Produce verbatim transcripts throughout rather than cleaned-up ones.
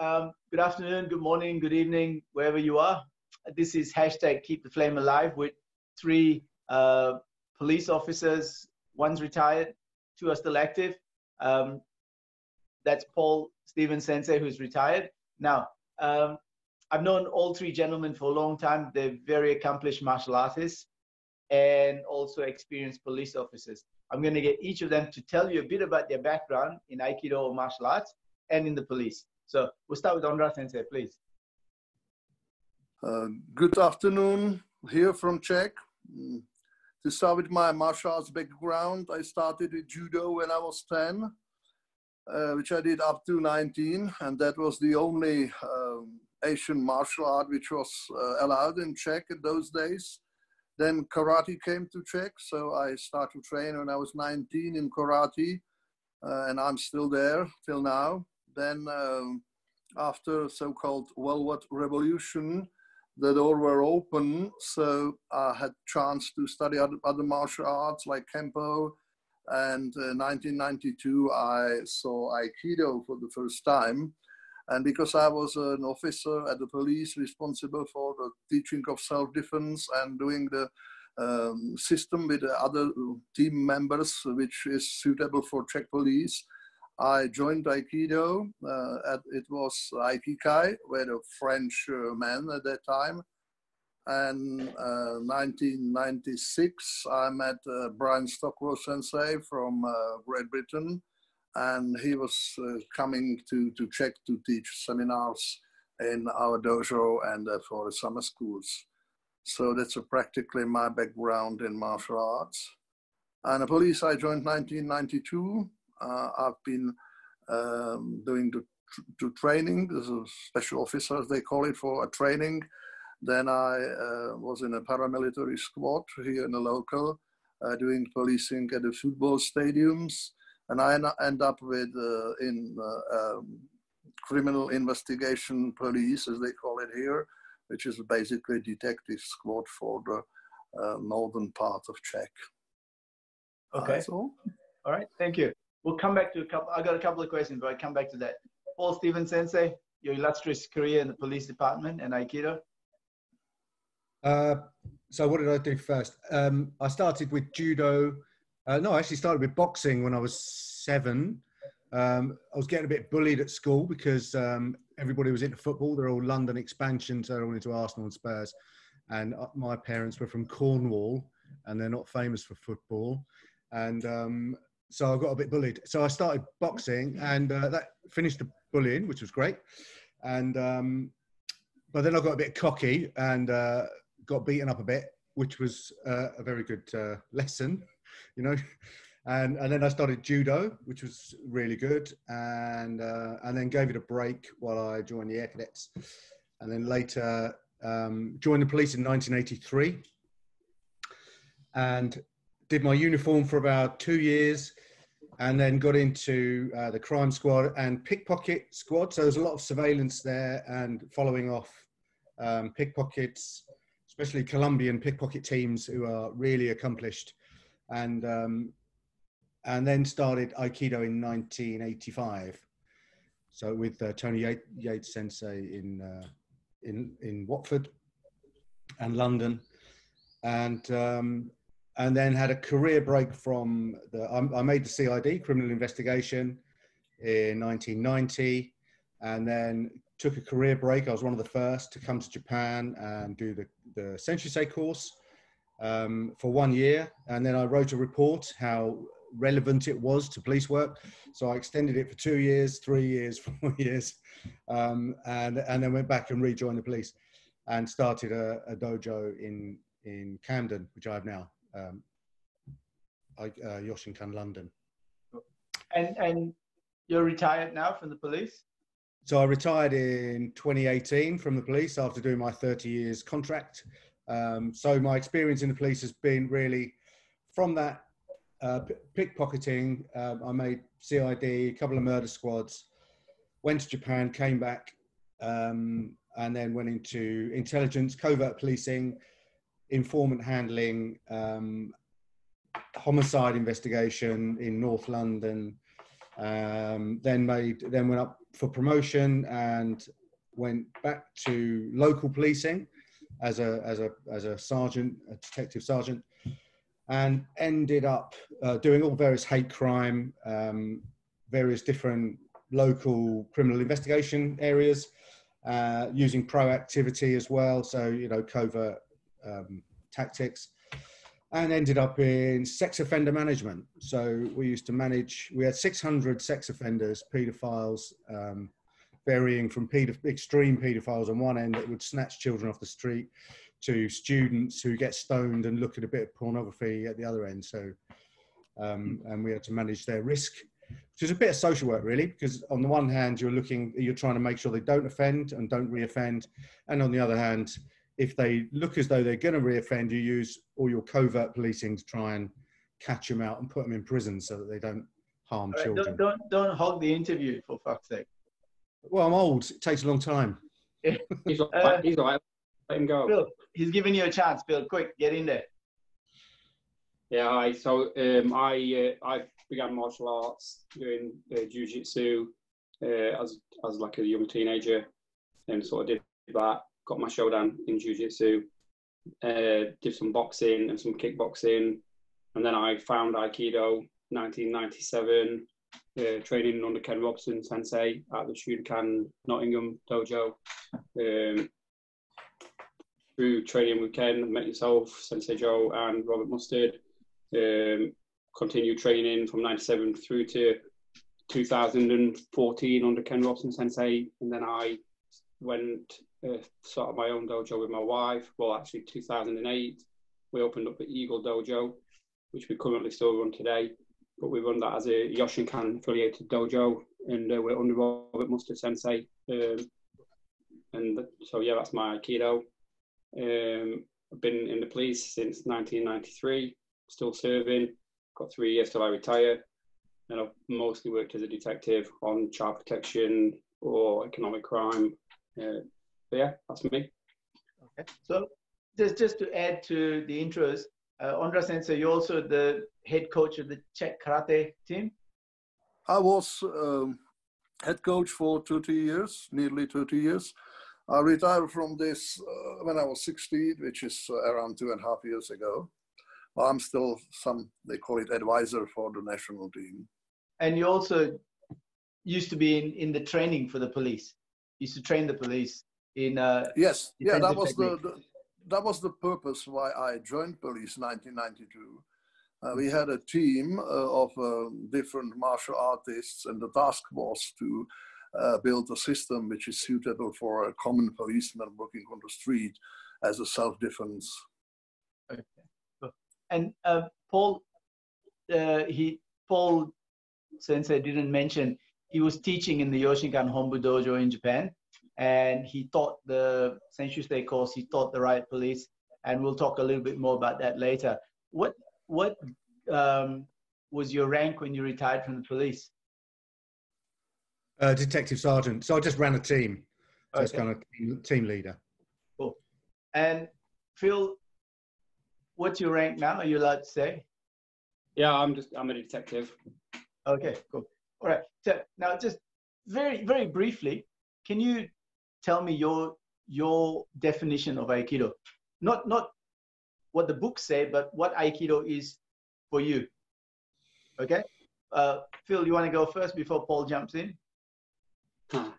Um, good afternoon, good morning, good evening, wherever you are. This is hashtag Keep the Flame Alive with three uh, police officers. One's retired, two are still active. Um, that's Paul Stephens Sensei, who's retired. Now, um, I've known all three gentlemen for a long time. They're very accomplished martial artists and also experienced police officers. I'm going to get each of them to tell you a bit about their background in Aikido or martial arts and in the police. So we'll start with Ondra Sensei, please. Uh, good afternoon, here from Czech. To start with my martial arts background, I started with judo when I was ten, uh, which I did up to nineteen. And that was the only um, Asian martial art which was uh, allowed in Czech at those days. Then karate came to Czech, so I started to train when I was nineteen in karate, uh, and I'm still there till now. Then um, after so-called Velvet Revolution, the door were open, so I had chance to study other, other martial arts like Kempo, and uh, nineteen ninety-two I saw Aikido for the first time. And because I was an officer at the police responsible for the teaching of self-defense and doing the um, system with the other team members, which is suitable for Czech police, I joined Aikido. Uh, at, it was Aikikai, were the French uh, men at that time. And uh, nineteen ninety-six, I met uh, Brian Stockwell Sensei from uh, Great Britain, and he was uh, coming to, to Czech to teach seminars in our dojo and uh, for the summer schools. So that's uh, practically my background in martial arts. And the police I joined nineteen ninety-two. Uh, I've been um, doing the, tr the training, the special officers they call it, for a training. Then I uh, was in a paramilitary squad here in the local, uh, doing policing at the football stadiums. And I end up with uh, in uh, um, criminal investigation police, as they call it here, which is basically a detective squad for the uh, northern part of Czech. Okay. That's all. All right. Thank you. We'll come back to a couple. I got a couple of questions, but I come back to that. Paul Stephens Sensei, your illustrious career in the police department and Aikido. Uh, so what did I do first? Um, I started with judo. Uh, no, I actually started with boxing when I was seven. Um, I was getting a bit bullied at school because um, everybody was into football. They're all London expansion, so they're all into Arsenal and Spurs. And uh, my parents were from Cornwall, and they're not famous for football. And um, so I got a bit bullied. So I started boxing, and uh, that finished the bullying, which was great. And um, but then I got a bit cocky and uh, got beaten up a bit, which was uh, a very good uh, lesson. You know, and and then I started judo, which was really good, and uh, and then gave it a break while I joined the Air Cadets, and then later um, joined the police in nineteen eighty-three, and did my uniform for about two years, and then got into uh, the crime squad and pickpocket squad. So there's a lot of surveillance there and following off um, pickpockets, especially Colombian pickpocket teams who are really accomplished. And um, and then started Aikido in nineteen eighty-five, so with uh, Tony Yates Sensei in uh, in in Watford and London, and um, and then had a career break from the. I, I made the C I D, criminal investigation, in nineteen ninety, and then took a career break. I was one of the first to come to Japan and do the the Senshisei course. Um, for one year, and then I wrote a report how relevant it was to police work. So I extended it for two years, three years, four years, um, and and then went back and rejoined the police, and started a, a dojo in in Camden, which I have now, um, I, uh, Yoshinkan London. And and you're retired now from the police. So I retired in twenty eighteen from the police after doing my thirty years contract. Um, so my experience in the police has been really from that uh, pickpocketing. Um, I made C I D, a couple of murder squads, went to Japan, came back, um, and then went into intelligence, covert policing, informant handling, um, homicide investigation in North London, Um, then made, then went up for promotion and went back to local policing as a as a as a sergeant, a detective sergeant, and ended up uh, doing all various hate crime, um, various different local criminal investigation areas, uh, using proactivity as well. So you know covert um, tactics. And ended up in sex offender management. So we used to manage, we had six hundred sex offenders, paedophiles, um, varying from pedoph- extreme paedophiles on one end that would snatch children off the street to students who get stoned and look at a bit of pornography at the other end. So, um, and we had to manage their risk, which is a bit of social work really, because on the one hand, you're looking, you're trying to make sure they don't offend and don't reoffend. And on the other hand, if they look as though they're going to reoffend, you use all your covert policing to try and catch them out and put them in prison so that they don't harm right, children. Don't, don't, don't hog the interview, for fuck's sake. Well, I'm old. It takes a long time. He's like, uh, he's like, let him go. Bill, he's giving you a chance, Bill. Quick, get in there. Yeah, hi. So um, I, uh, I began martial arts, doing uh, jiu-jitsu uh, as, as like a young teenager, and sort of did that. Got my Shodan in jiu-jitsu, uh, did some boxing and some kickboxing, and then I found Aikido nineteen ninety-seven, uh, training under Ken Robson Sensei at the Shudokan Nottingham Dojo. Um, through training with Ken, I met yourself, Sensei Joe and Robert Mustard. Um, continued training from ninety-seven through to two thousand fourteen under Ken Robson Sensei, and then I went Uh, sort of my own dojo with my wife. Well, actually, two thousand eight, we opened up the Eagle Dojo, which we currently still run today, but we run that as a Yoshinkan affiliated dojo, and uh, we're under Robert Mustard Sensei. Um, and so, yeah, that's my Aikido. Um, I've been in the police since nineteen ninety-three, still serving, got three years till I retire, and I've mostly worked as a detective on child protection or economic crime. Uh, Yeah, that's me. Okay. So just, just to add to the intros, uh, Ondra Sensei, you're also the head coach of the Czech karate team? I was um, head coach for thirty years, nearly thirty years. I retired from this uh, when I was sixteen, which is uh, around two and a half years ago. But I'm still some, they call it advisor for the national team. And you also used to be in, in the training for the police. You used to train the police. In, uh, yes, yeah, that was the, the that was the purpose why I joined police in nineteen ninety-two. Uh, we had a team uh, of uh, different martial artists, and the task was to uh, build a system which is suitable for a common policeman working on the street as a self-defense. Okay. And uh, Paul, uh, he Paul Sensei didn't mention he was teaching in the Yoshinkan Hombu Dojo in Japan. And he taught the Senshisei course, he taught the riot police, and we'll talk a little bit more about that later. What what um, was your rank when you retired from the police? Uh, detective sergeant. So I just ran a team. So okay. It's kind of team, team leader. Cool. And Phil, what's your rank now? Are you allowed to say? Yeah, I'm just I'm a detective. Okay, cool. All right. So now just very very briefly, can you tell me your your definition of Aikido? Not not what the books say, but what Aikido is for you. Okay, uh, Phil, you want to go first before Paul jumps in? Huh.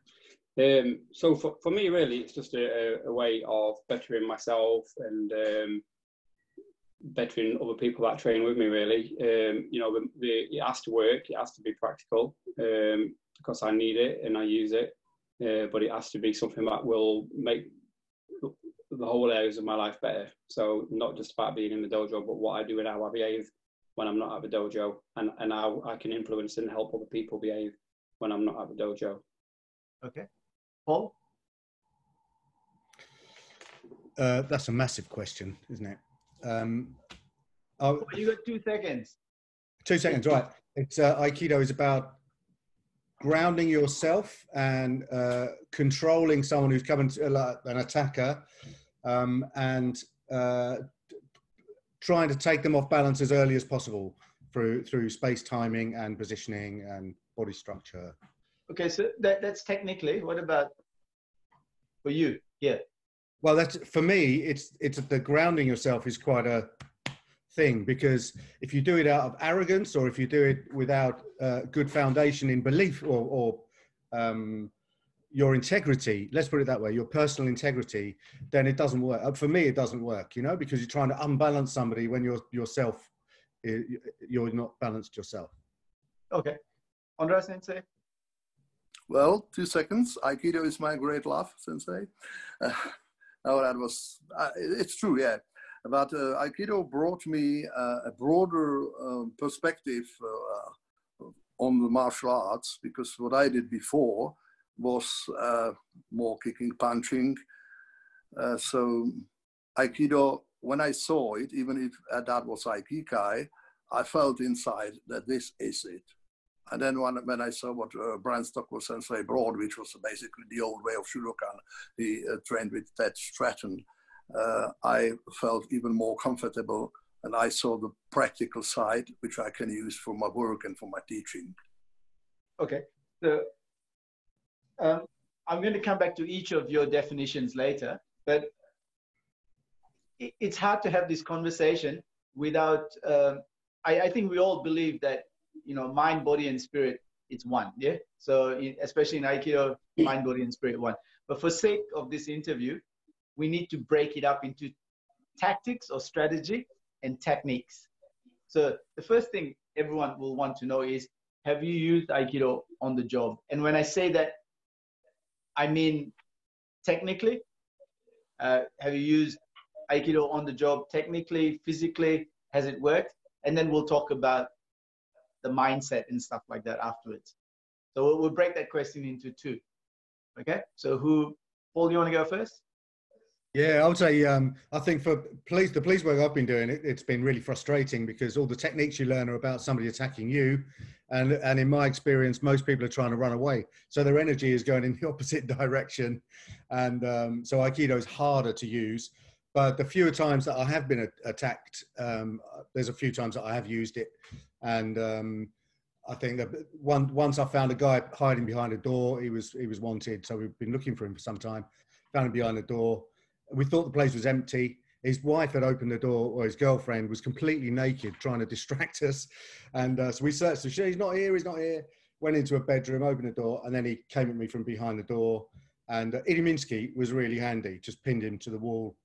Um, so for for me, really, it's just a, a way of bettering myself and um, bettering other people that train with me. Really, um, you know, the, the, it has to work. It has to be practical um, because I need it and I use it. Uh, but it has to be something that will make the whole areas of my life better. So not just about being in the dojo, but what I do and how I behave when I'm not at the dojo, and, and how I can influence and help other people behave when I'm not at the dojo. Okay. Paul? Uh, that's a massive question, isn't it? Um, oh, you got two seconds. Two seconds, right. It's, uh, Aikido is about grounding yourself and uh, controlling someone who's coming to uh, an attacker, um, and uh, trying to take them off balance as early as possible through through space timing and positioning and body structure. Okay, so that, that's technically. What about for you? Yeah. Well, that's, for me, it's it's the grounding yourself is quite a thing, because if you do it out of arrogance, or if you do it without uh, good foundation in belief, or, or um, your integrity, let's put it that way, your personal integrity, then it doesn't work. For me, it doesn't work, you know, because you're trying to unbalance somebody when you're yourself, you're not balanced yourself. Okay. Ondra Sensei? Well, two seconds. Aikido is my great love, Sensei. Uh, oh, that was, uh, it's true, yeah. But uh, Aikido brought me uh, a broader um, perspective uh, on the martial arts, because what I did before was uh, more kicking, punching. Uh, so Aikido, when I saw it, even if that was Aikikai, I felt inside that this is it. And then when, when I saw what uh, Brian Stockwell Sensei brought, which was basically the old way of Shudokan, he uh, trained with Ted Stratton, Uh, I felt even more comfortable, and I saw the practical side, which I can use for my work and for my teaching. Okay, so um, I'm going to come back to each of your definitions later, but it, it's hard to have this conversation without, uh, I, I think we all believe that, you know, mind, body, and spirit, it's one, yeah? So in, especially in Aikido, mind, body, and spirit, one. But for sake of this interview, we need to break it up into tactics or strategy and techniques. So the first thing everyone will want to know is, have you used Aikido on the job? And when I say that, I mean technically. Uh, have you used Aikido on the job technically, physically? Has it worked? And then we'll talk about the mindset and stuff like that afterwards. So we'll, we'll break that question into two. Okay, so who, Paul, you wanna go first? Yeah, I would say, um, I think for police, the police work I've been doing, it, it's been really frustrating, because all the techniques you learn are about somebody attacking you. And, and in my experience, most people are trying to run away. So their energy is going in the opposite direction. And um, so Aikido is harder to use. But the fewer times that I have been attacked, um, there's a few times that I have used it. And um, I think that one, once I found a guy hiding behind a door, he was, he was wanted. So we've been looking for him for some time, found him behind a door. We thought the place was empty. His wife had opened the door, or his girlfriend was completely naked, trying to distract us. And uh, so we searched the shit. He's not here, he's not here. Went into a bedroom, opened the door, and then he came at me from behind the door. And uh, Eagle was really handy, just pinned him to the wall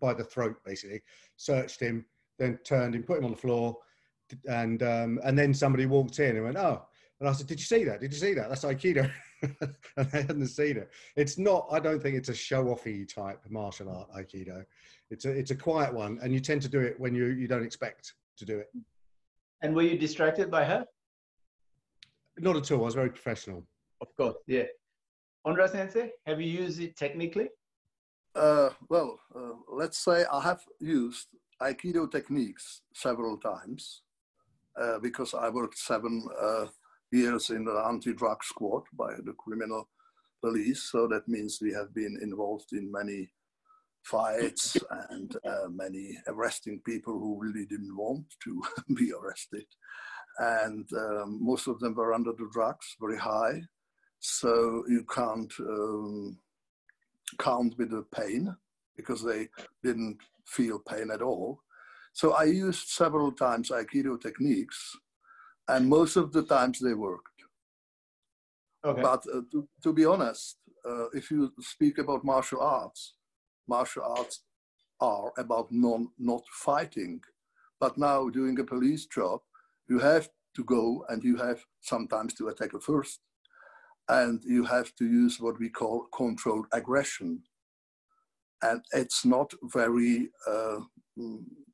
by the throat, basically. Searched him, then turned him, put him on the floor. And, um, and then somebody walked in and went, oh. And I said, did you see that? Did you see that? That's Aikido. And I hadn't seen it. It's not, I don't think it's a show-offy type martial art, Aikido. It's a, it's a quiet one, and you tend to do it when you, you don't expect to do it. And were you distracted by her? Not at all. I was very professional. Of course, yeah. Ondra Sensei, have you used it technically? Uh, well, uh, let's say I have used Aikido techniques several times uh, because I worked seven uh, years in the anti-drug squad by the criminal police. So that means we have been involved in many fights and uh, many arresting people who really didn't want to be arrested. And um, most of them were under the drugs, very high. So you can't um, count with the pain, because they didn't feel pain at all. So I used several times Aikido techniques, and most of the times they worked. Okay. But uh, to, to be honest, uh, if you speak about martial arts, martial arts are about non, not fighting. But now doing a police job, you have to go and you have sometimes to attack a first. And you have to use what we call controlled aggression. And it's not very, uh,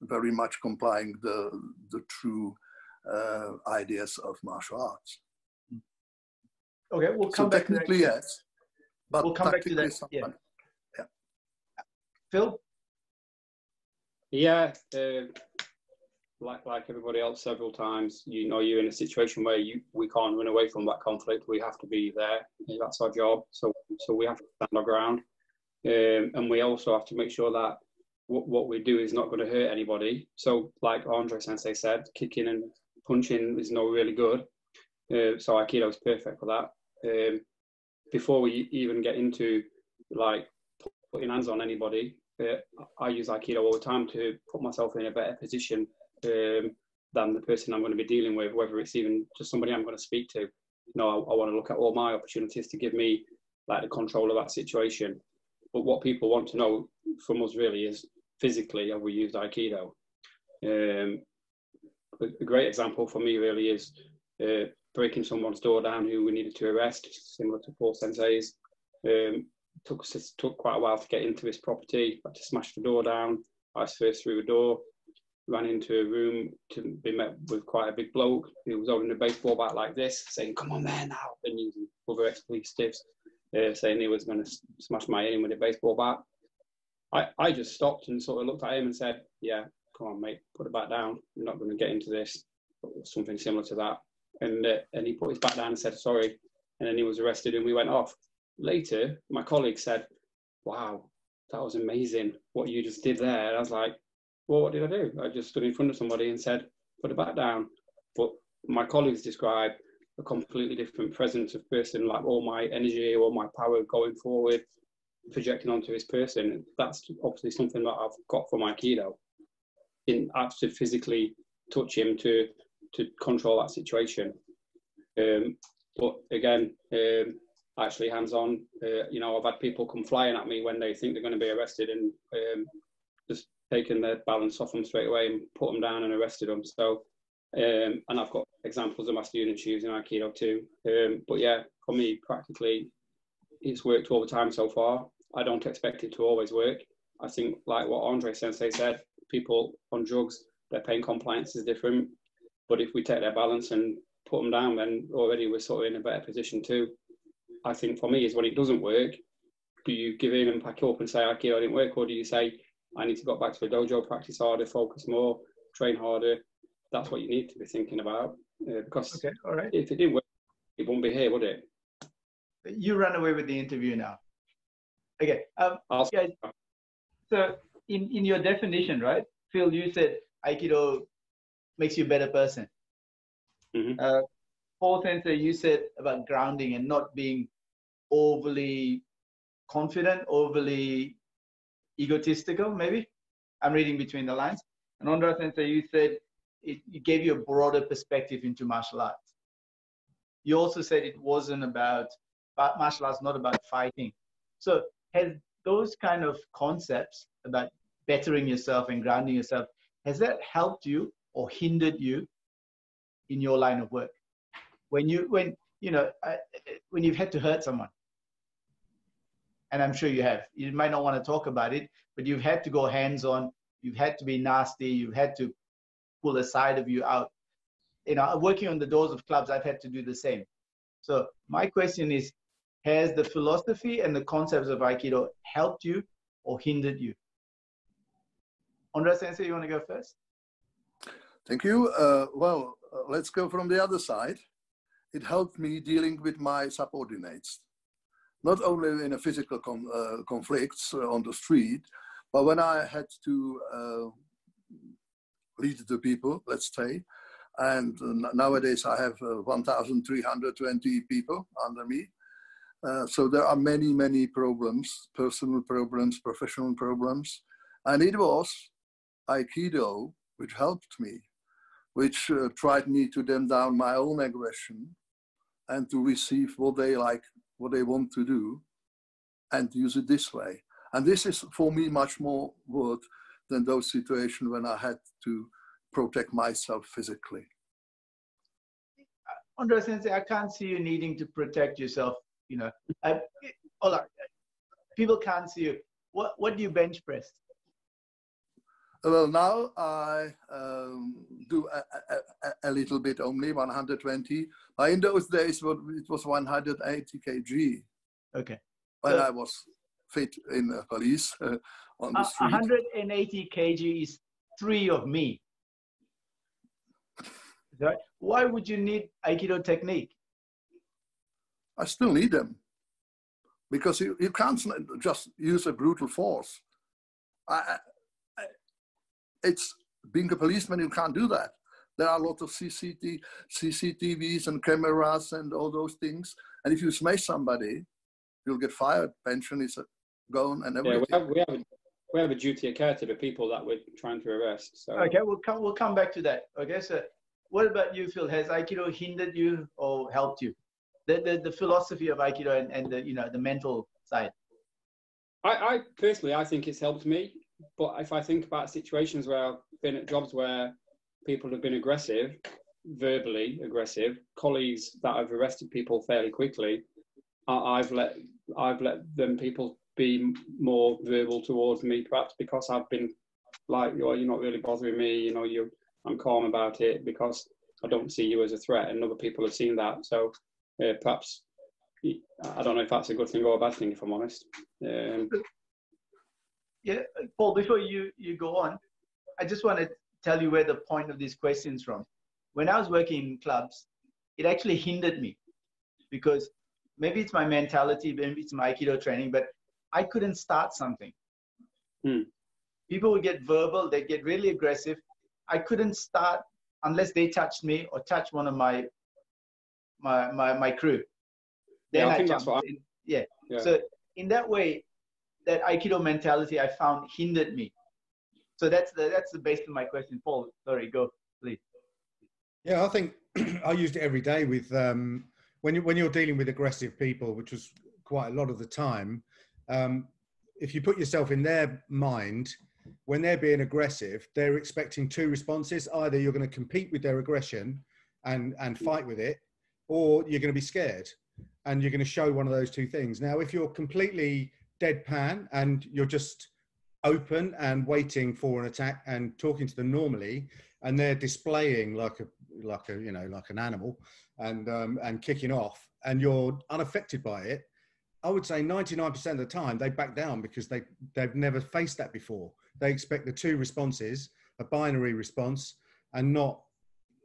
very much complying the, the true Uh, ideas of martial arts. Okay, we'll come so back technically to that. Yes, but we'll come back to that. Yeah. Yeah. Phil? Yeah, uh, like like everybody else, several times, you know, you're in a situation where you we can't run away from that conflict. We have to be there. That's our job. So so we have to stand our ground, um, and we also have to make sure that what, what we do is not going to hurt anybody. So like Ondra Sensei said, kicking and punching is not really good. Uh, so Aikido is perfect for that. Um, before we even get into like putting hands on anybody, uh, I use Aikido all the time to put myself in a better position um, than the person I'm going to be dealing with, whether it's even just somebody I'm going to speak to. You know, I, I want to look at all my opportunities to give me like the control of that situation. But what people want to know from us really is physically, have we used Aikido? Um, a great example for me really is uh, breaking someone's door down who we needed to arrest, similar to Paul Sensei's. Um, took us took quite a while to get into his property. Had to smash the door down. I first through a door, ran into a room to be met with quite a big bloke who was holding a baseball bat like this, saying, "Come on there now," and using other expletives, uh, saying he was going to smash my head in with a baseball bat. I, I just stopped and sort of looked at him and said, "Yeah, come on, mate, put it back down. You're not going to get into this," or something similar to that. And uh, and he put his back down and said sorry, and then he was arrested and we went off. Later, my colleague said, "Wow, that was amazing what you just did there." And I was like, "Well, what did I do? I just stood in front of somebody and said, put it back down." But my colleagues described a completely different presence of person, like all my energy, all my power going forward, projecting onto his person. That's obviously something that I've got from Aikido. In actually physically touch him to to control that situation. Um, but again, um, actually hands-on, uh, you know, I've had people come flying at me when they think they're going to be arrested, and um, just taking their balance off them straight away and put them down and arrested them. So, um, and I've got examples of my students using Aikido too. Um, but yeah, for me, practically, it's worked all the time so far. I don't expect it to always work. I think like what Andre Sensei said, people on drugs, their pain compliance is different. But if we take their balance and put them down, then already we're sort of in a better position too. I think for me is when it doesn't work, do you give in and pack up and say, "Aikido didn't work," or do you say, "I need to go back to a dojo, practice harder, focus more, train harder"? That's what you need to be thinking about. Uh, because okay, all right. If it didn't work, it wouldn't be here, would it? You run away with the interview now. Okay. Um, yeah, so in, in your definition, right, Phil, you said Aikido makes you a better person. Mm-hmm. uh, Paul Sensei, you said about grounding and not being overly confident, overly egotistical, maybe. I'm reading between the lines. And Ondra Sensei, you said it, it gave you a broader perspective into martial arts. You also said it wasn't about, but martial arts not about fighting. So has those kind of concepts about bettering yourself and grounding yourself, has that helped you or hindered you in your line of work when you when you know uh, when you've had to hurt someone? And I'm sure you have. You might not want to talk about it, but you've had to go hands-on, you've had to be nasty, you've had to pull a side of you out. You know, working on the doors of clubs, I've had to do the same. So my question is, has the philosophy and the concepts of Aikido helped you or hindered you? Ondra Sensei, you want to go first? Thank you. Uh, well, uh, let's go from the other side. It helped me dealing with my subordinates, not only in a physical con uh, conflicts on the street, but when I had to uh, lead the people, let's say. And uh, nowadays I have uh, one thousand three hundred twenty people under me. Uh, so there are many, many problems, personal problems, professional problems. And it was Aikido which helped me, which uh, tried me to dim down my own aggression and to receive what they like, what they want to do, and use it this way. And this is for me much more worth than those situations when I had to protect myself physically. Ondra Sensei, I can't see you needing to protect yourself. You know, I, hola, people can't see you. What, what do you bench press? Well, now I um, do a, a, a little bit only, one hundred twenty. But in those days, it was one hundred eighty kilograms. Okay. When so, I was fit in the police uh, on the street. one hundred eighty kilograms is three of me. Right? Why would you need Aikido technique? I still need them. Because you, you can't just use a brutal force. I, I, it's being a policeman, you can't do that. There are a lot of C C T V, C C T Vs and cameras and all those things. And if you smash somebody, you'll get fired. Pension is gone and everything. Yeah, we have, we have, we have a duty of care to the people that we're trying to arrest. So. Okay, we'll come, we'll come back to that. Okay, so what about you, Phil? Has Aikido hindered you or helped you? The, the, the philosophy of Aikido and, and the, you know, the mental side. I, I personally, I think it's helped me. But if I think about situations where I've been at jobs where people have been aggressive, verbally aggressive, colleagues that have arrested people fairly quickly, I've let, I've let them people be more verbal towards me, perhaps because I've been like, oh, you're not really bothering me, you know, you're, I'm calm about it because I don't see you as a threat, and other people have seen that. So uh, perhaps, I don't know if that's a good thing or a bad thing, if I'm honest. Um, Yeah, Paul, before you, you go on, I just want to tell you where the point of this question is from. When I was working in clubs, it actually hindered me because maybe it's my mentality, maybe it's my Aikido training, but I couldn't start something. Hmm. People would get verbal, they'd get really aggressive. I couldn't start unless they touched me or touched one of my my my, my crew. Then yeah, I, I think that's what I... Yeah. yeah, so in that way, that Aikido mentality I found hindered me. So that's the, that's the basis of my question. Paul, sorry, go, please. Yeah, I think I used it every day with, um, when, you, when you're dealing with aggressive people, which was quite a lot of the time, um, if you put yourself in their mind, when they're being aggressive, they're expecting two responses. Either you're going to compete with their aggression and, and fight with it, or you're going to be scared and you're going to show one of those two things. Now, if you're completely deadpan and you're just open and waiting for an attack and talking to them normally, and they're displaying like a like a you know like an animal and um, and kicking off, and you're unaffected by it, I would say ninety-nine percent of the time they back down because they they've never faced that before. They expect the two responses, a binary response, and not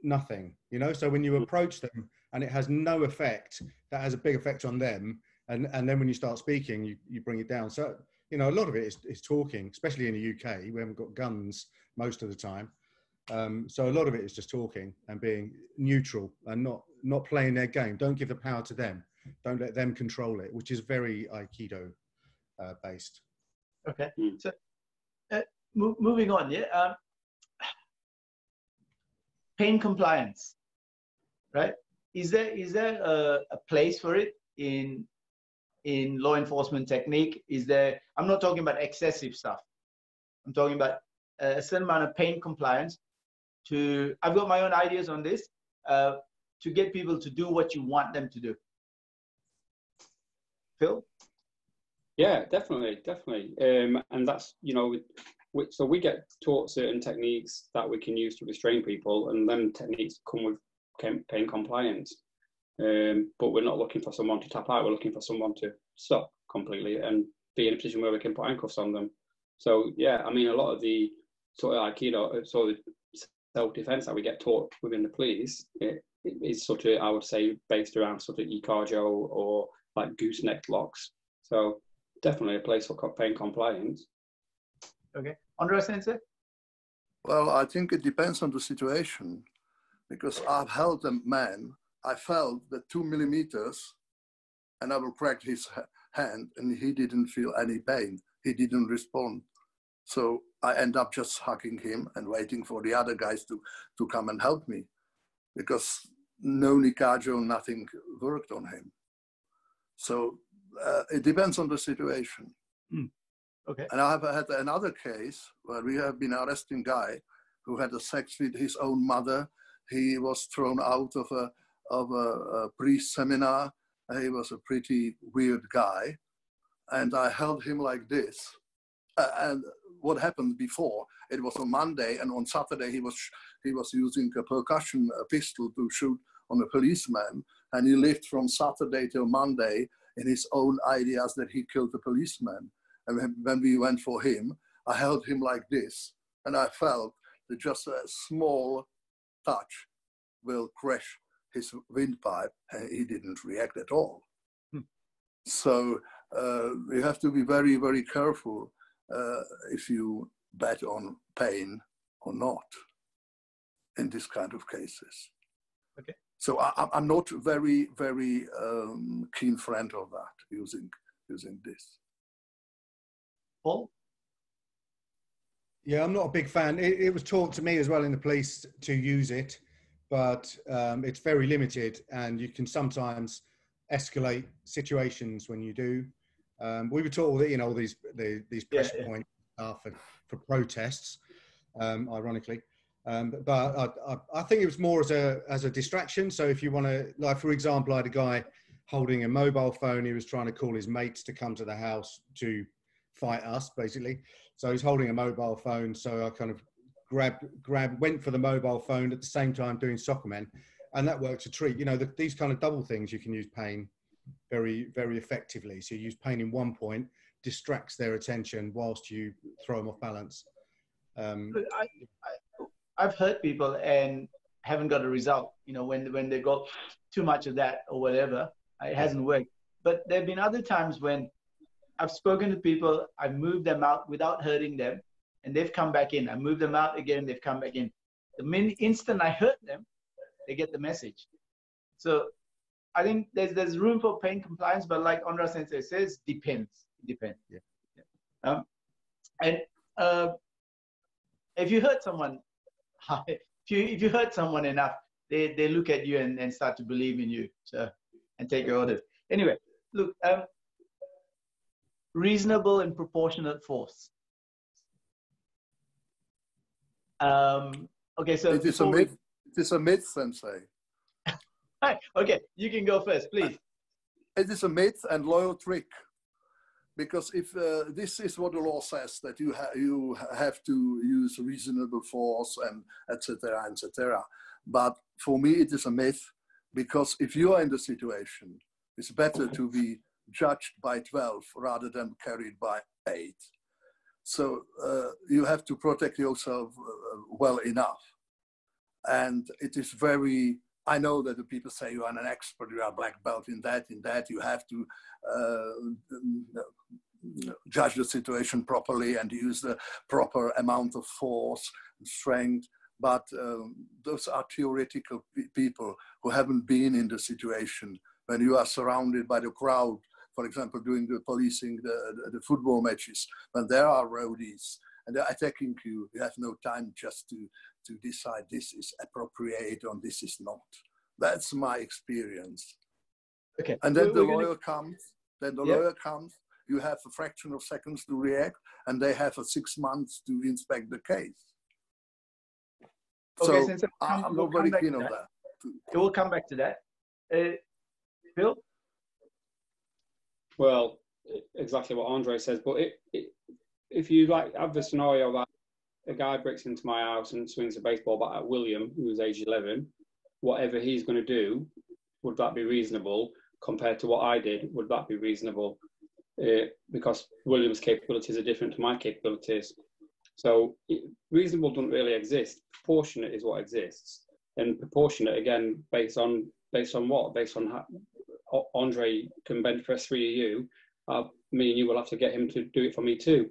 nothing, you know. So when you approach them and it has no effect, that has a big effect on them. And, and then when you start speaking, you, you bring it down. So, you know, a lot of it is, is talking, especially in the U K. We haven't got guns most of the time. Um, so a lot of it is just talking and being neutral and not, not playing their game. Don't give the power to them. Don't let them control it, which is very Aikido uh, based. Okay. So uh, mo moving on, yeah. Um, pain compliance, right? Is there, is there a, a place for it in... in law enforcement technique? Is there, I'm not talking about excessive stuff. I'm talking about a certain amount of pain compliance to, I've got my own ideas on this, uh, to get people to do what you want them to do. Phil? Yeah, definitely, definitely. Um, and that's, you know, we, so we get taught certain techniques that we can use to restrain people, and them techniques come with pain compliance. Um, but we're not looking for someone to tap out, we're looking for someone to stop completely and be in a position where we can put handcuffs on them. So yeah, I mean, a lot of the sort of Aikido, sort of self-defense that we get taught within the police, it, it is sort of, I would say, based around sort of Nikajo or like gooseneck locks. So definitely a place for pain compliance. Okay. Ondra Sensei? Well, I think it depends on the situation, because I've held a man, I felt that two millimeters and I will crack his hand, and he didn't feel any pain. He didn't respond. So I end up just hugging him and waiting for the other guys to, to come and help me, because no Nikajo, nothing worked on him. So uh, it depends on the situation. Mm. Okay. And I have had another case where we have been arresting a guy who had a sex with his own mother. He was thrown out of a of a, a priest seminar. He was a pretty weird guy. And I held him like this. Uh, and what happened before, it was on Monday, and on Saturday he was, he was using a percussion a pistol to shoot on a policeman. And he lived from Saturday till Monday in his own ideas that he killed the policeman. And when, when we went for him, I held him like this. And I felt that just a small touch will crash his windpipe, and he didn't react at all. Hmm. So uh, you have to be very, very careful uh, if you bet on pain or not. in this kind of cases. Okay. So I, I'm not very, very um, keen friend of that, using, using this. Paul? Yeah, I'm not a big fan. It, it was taught to me as well in the police to use it, but um, it's very limited, and you can sometimes escalate situations when you do. Um, we were taught that, you know, all these, the, these pressure yeah, yeah. points stuff and for protests, um, ironically. Um, but, but I, I, I think it was more as a, as a distraction. So if you want to, like, for example, I had a guy holding a mobile phone. He was trying to call his mates to come to the house to fight us, basically. So he's holding a mobile phone. So I kind of grabbed, grabbed, went for the mobile phone at the same time doing soccer men. And that worked a treat. You know, the, these kind of double things, you can use pain very, very effectively. So you use pain in one point, distracts their attention whilst you throw them off balance. Um, I, I, I've hurt people and haven't got a result. You know, when, when they got too much of that or whatever, it hasn't worked. But there have been other times when I've spoken to people, I've moved them out without hurting them, and they've come back in. I moved them out again, they've come back in. The minute, instant I hurt them, they get the message. So I think there's, there's room for pain compliance, but like Ondra Sensei says, depends. Depends. Yeah. Yeah. Um, and uh, if you hurt someone, if you, if you hurt someone enough, they, they look at you and, and start to believe in you, so, and take your orders. Anyway, look, um, reasonable and proportionate force. Um, okay, so... It is a myth, it is a myth, Sensei. Okay, you can go first, please. It is a myth and loyal trick. Because if uh, this is what the law says, that you, ha you have to use reasonable force and et cetera, et cetera. But for me, it is a myth, because if you are in the situation, it's better to be judged by twelve rather than carried by eight. So uh, you have to protect yourself uh, well enough. And it is very, I know that the people say you are an expert, you are a black belt in that, in that, you have to uh, judge the situation properly and use the proper amount of force and strength. But um, those are theoretical people who haven't been in the situation. When you are surrounded by the crowd, for example, doing the policing, the, the, the football matches, when there are roadies and they're attacking you, you have no time just to to decide this is appropriate or this is not. That's my experience. Okay. And then we're, the we're lawyer gonna... comes, then the yeah. lawyer comes, you have a fraction of seconds to react, and they have a six months to inspect the case. Okay, so Sensei, I'm, I'm we'll not very keen on that. that. We'll come back to that. Uh, Phil? Well, exactly what Andre says, but it, it, if you like have the scenario that a guy breaks into my house and swings a baseball bat at William, who's age eleven, whatever he's going to do, would that be reasonable compared to what I did? Would that be reasonable? Uh, because William's capabilities are different to my capabilities. So it, reasonable doesn't really exist. Proportionate is what exists. And proportionate, again, based on based on what? Based on how Andre can bench press three of you, uh, me and you will have to get him to do it for me too.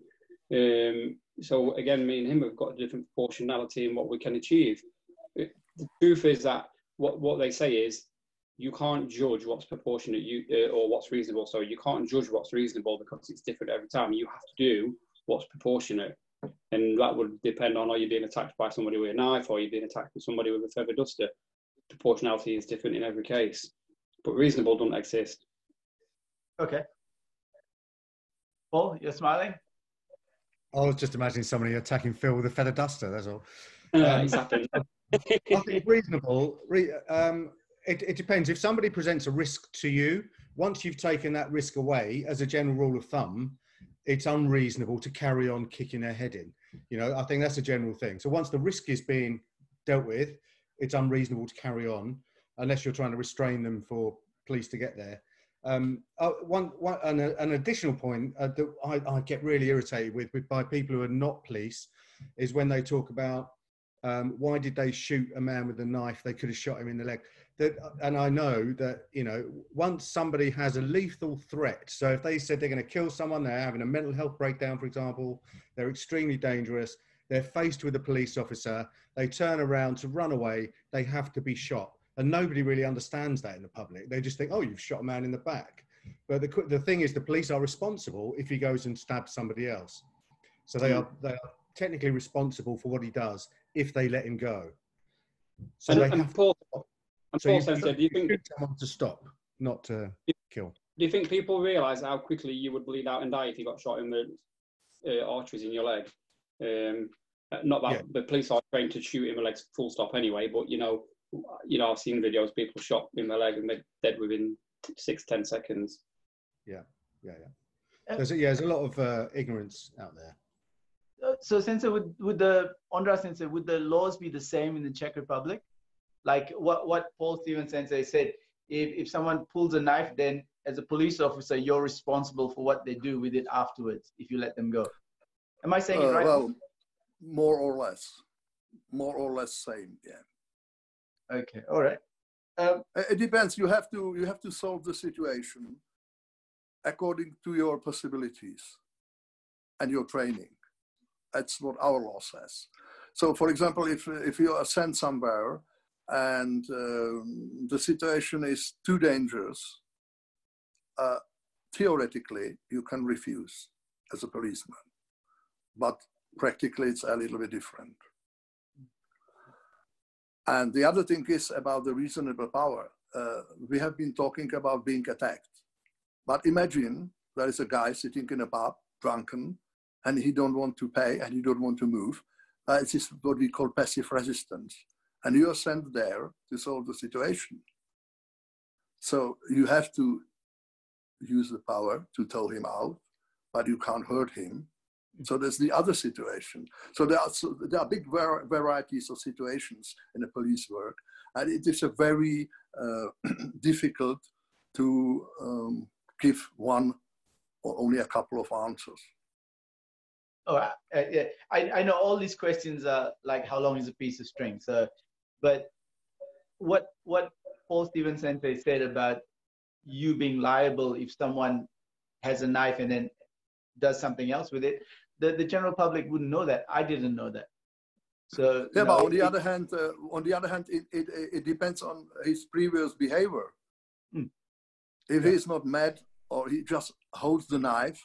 Um, so again, me and him have got a different proportionality in what we can achieve. The truth is that what, what they say is you can't judge what's proportionate you, uh, or what's reasonable. So you can't judge what's reasonable because it's different every time. You have to do what's proportionate. And that would depend on, are you being attacked by somebody with a knife or you're being attacked by somebody with a feather duster. Proportionality is different in every case. But reasonable don't exist. Okay. Paul, you're smiling? I was just imagining somebody attacking Phil with a feather duster, that's all. Um, exactly. I think reasonable, re um, it, it depends. If somebody presents a risk to you, once you've taken that risk away, as a general rule of thumb, it's unreasonable to carry on kicking their head in. You know, I think that's a general thing. So once the risk is being dealt with, it's unreasonable to carry on, unless you're trying to restrain them for police to get there. Um, uh, one, one, an, an additional point uh, that I, I get really irritated with, with by people who are not police is when they talk about um, why did they shoot a man with a knife? They could have shot him in the leg. That, and I know that, you know, once somebody has a lethal threat, so if they said they're going to kill someone, they're having a mental health breakdown, for example, they're extremely dangerous, They're faced with a police officer. They turn around to run away. They have to be shot. And nobody really understands that in the public. They just think, oh, you've shot a man in the back. But the, the thing is, the police are responsible if he goes and stabs somebody else. So they are, they are technically responsible for what he does if they let him go. So and, they and have Paul, to stop. And so Paul Sensei, shoot, do you think... You someone to stop, not to do, kill. Do you think people realise how quickly you would bleed out and die if you got shot in the uh, arteries in your leg? Um, not that yeah. the police are trained to shoot in the legs full stop anyway, but, you know, you know, I've seen videos, people shot in the leg and they're dead within six, ten seconds. Yeah, yeah, yeah. There's, yeah, there's a lot of uh, ignorance out there. So, Sensei, would, would the, Ondra Sensei, would the laws be the same in the Czech Republic? Like what, what Paul Stephens Sensei said, if, if someone pulls a knife, then as a police officer, you're responsible for what they do with it afterwards, if you let them go. Am I saying uh, it right? Well, more or less. More or less same, yeah. Okay, all right. Um, it depends. You have to you have to solve the situation according to your possibilities and your training. That's what our law says. So, for example, if if you are sent somewhere and um, the situation is too dangerous, uh, theoretically you can refuse as a policeman, but practically it's a little bit different. And the other thing is about the reasonable power. Uh, we have been talking about being attacked. But imagine there is a guy sitting in a pub, drunken, and he don't want to pay and he don't want to move. Uh, it is what we call passive resistance. And you are sent there to solve the situation. So you have to use the power to tow him out, but you can't hurt him. So there's the other situation. So there are, so there are big var varieties of situations in the police work. And it is a very uh, difficult to um, give one or only a couple of answers. Oh, uh, yeah. I, I know all these questions are like, how long is a piece of string? So, but what, what Paul Stephens Sensei said about you being liable if someone has a knife and then does something else with it, The, the general public wouldn't know that. I didn't know that. So yeah, no, but on the it, other hand, uh, on the other hand, it, it it depends on his previous behavior. Mm. If yeah. he's not mad or he just holds the knife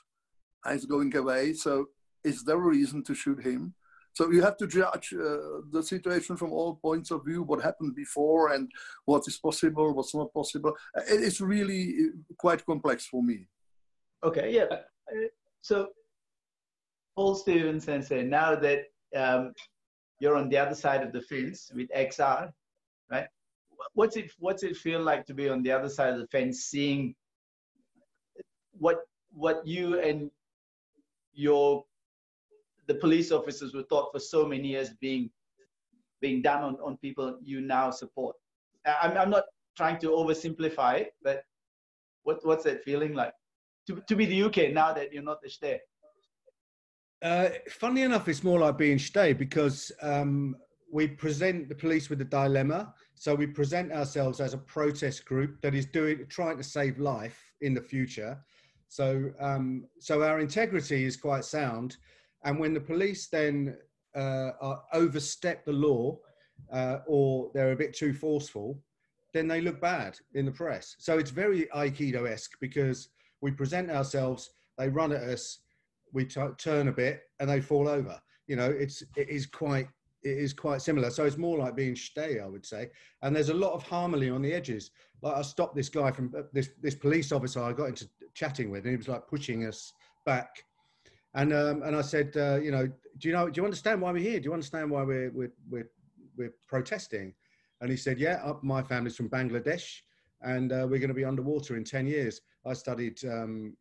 and is going away, so is there a reason to shoot him? So you have to judge uh, the situation from all points of view. What happened before and what is possible, what's not possible. It is really quite complex for me. Okay. Yeah. So. Paul Stephens Sensei, now that um, you're on the other side of the fence with X R, right? What's it, what's it feel like to be on the other side of the fence, seeing what, what you and your, the police officers were taught for so many years being, being done on, on people you now support? I'm, I'm not trying to oversimplify it, but what, what's that feeling like? To, to be the U K now that you're not the Shte? Uh, funnily enough, it's more like being Shte because um, we present the police with a dilemma. So we present ourselves as a protest group that is doing, trying to save life in the future. So, um, so our integrity is quite sound. And when the police then uh, are overstep the law uh, or they're a bit too forceful, then they look bad in the press. So it's very Aikido-esque because we present ourselves, they run at us, we t turn a bit and they fall over. You know, it's, it is quite, it is quite similar. So it's more like being Shte, I would say. And there's a lot of harmony on the edges. Like I stopped this guy from uh, this, this police officer I got into chatting with, and he was like pushing us back. And, um, and I said, uh, you know, do you know, do you understand why we're here? Do you understand why we're, we're, we're, we're protesting? And he said, yeah, uh, my family's from Bangladesh and uh, we're going to be underwater in ten years. I studied, um,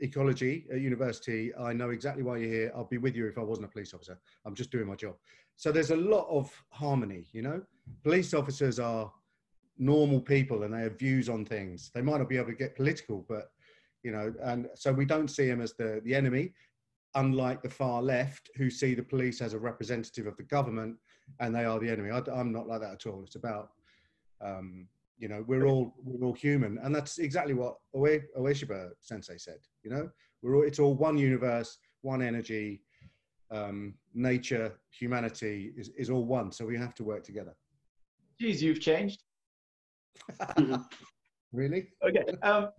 ecology at university. I know exactly why you're here. I'll be with you if I wasn't a police officer. I'm just doing my job. So there's a lot of harmony, you know. Police officers are normal people and they have views on things. They might not be able to get political, but, you know, and so we don't see them as the, the enemy, unlike the far left who see the police as a representative of the government and they are the enemy. I, I'm not like that at all. It's about, um, you know, we're all, we're all human. And that's exactly what Oe, Oeshiba Sensei said, you know, we're all, it's all one universe, one energy. um, nature, humanity is, is all one. So we have to work together. Geez, you've changed. Really? Okay. Um,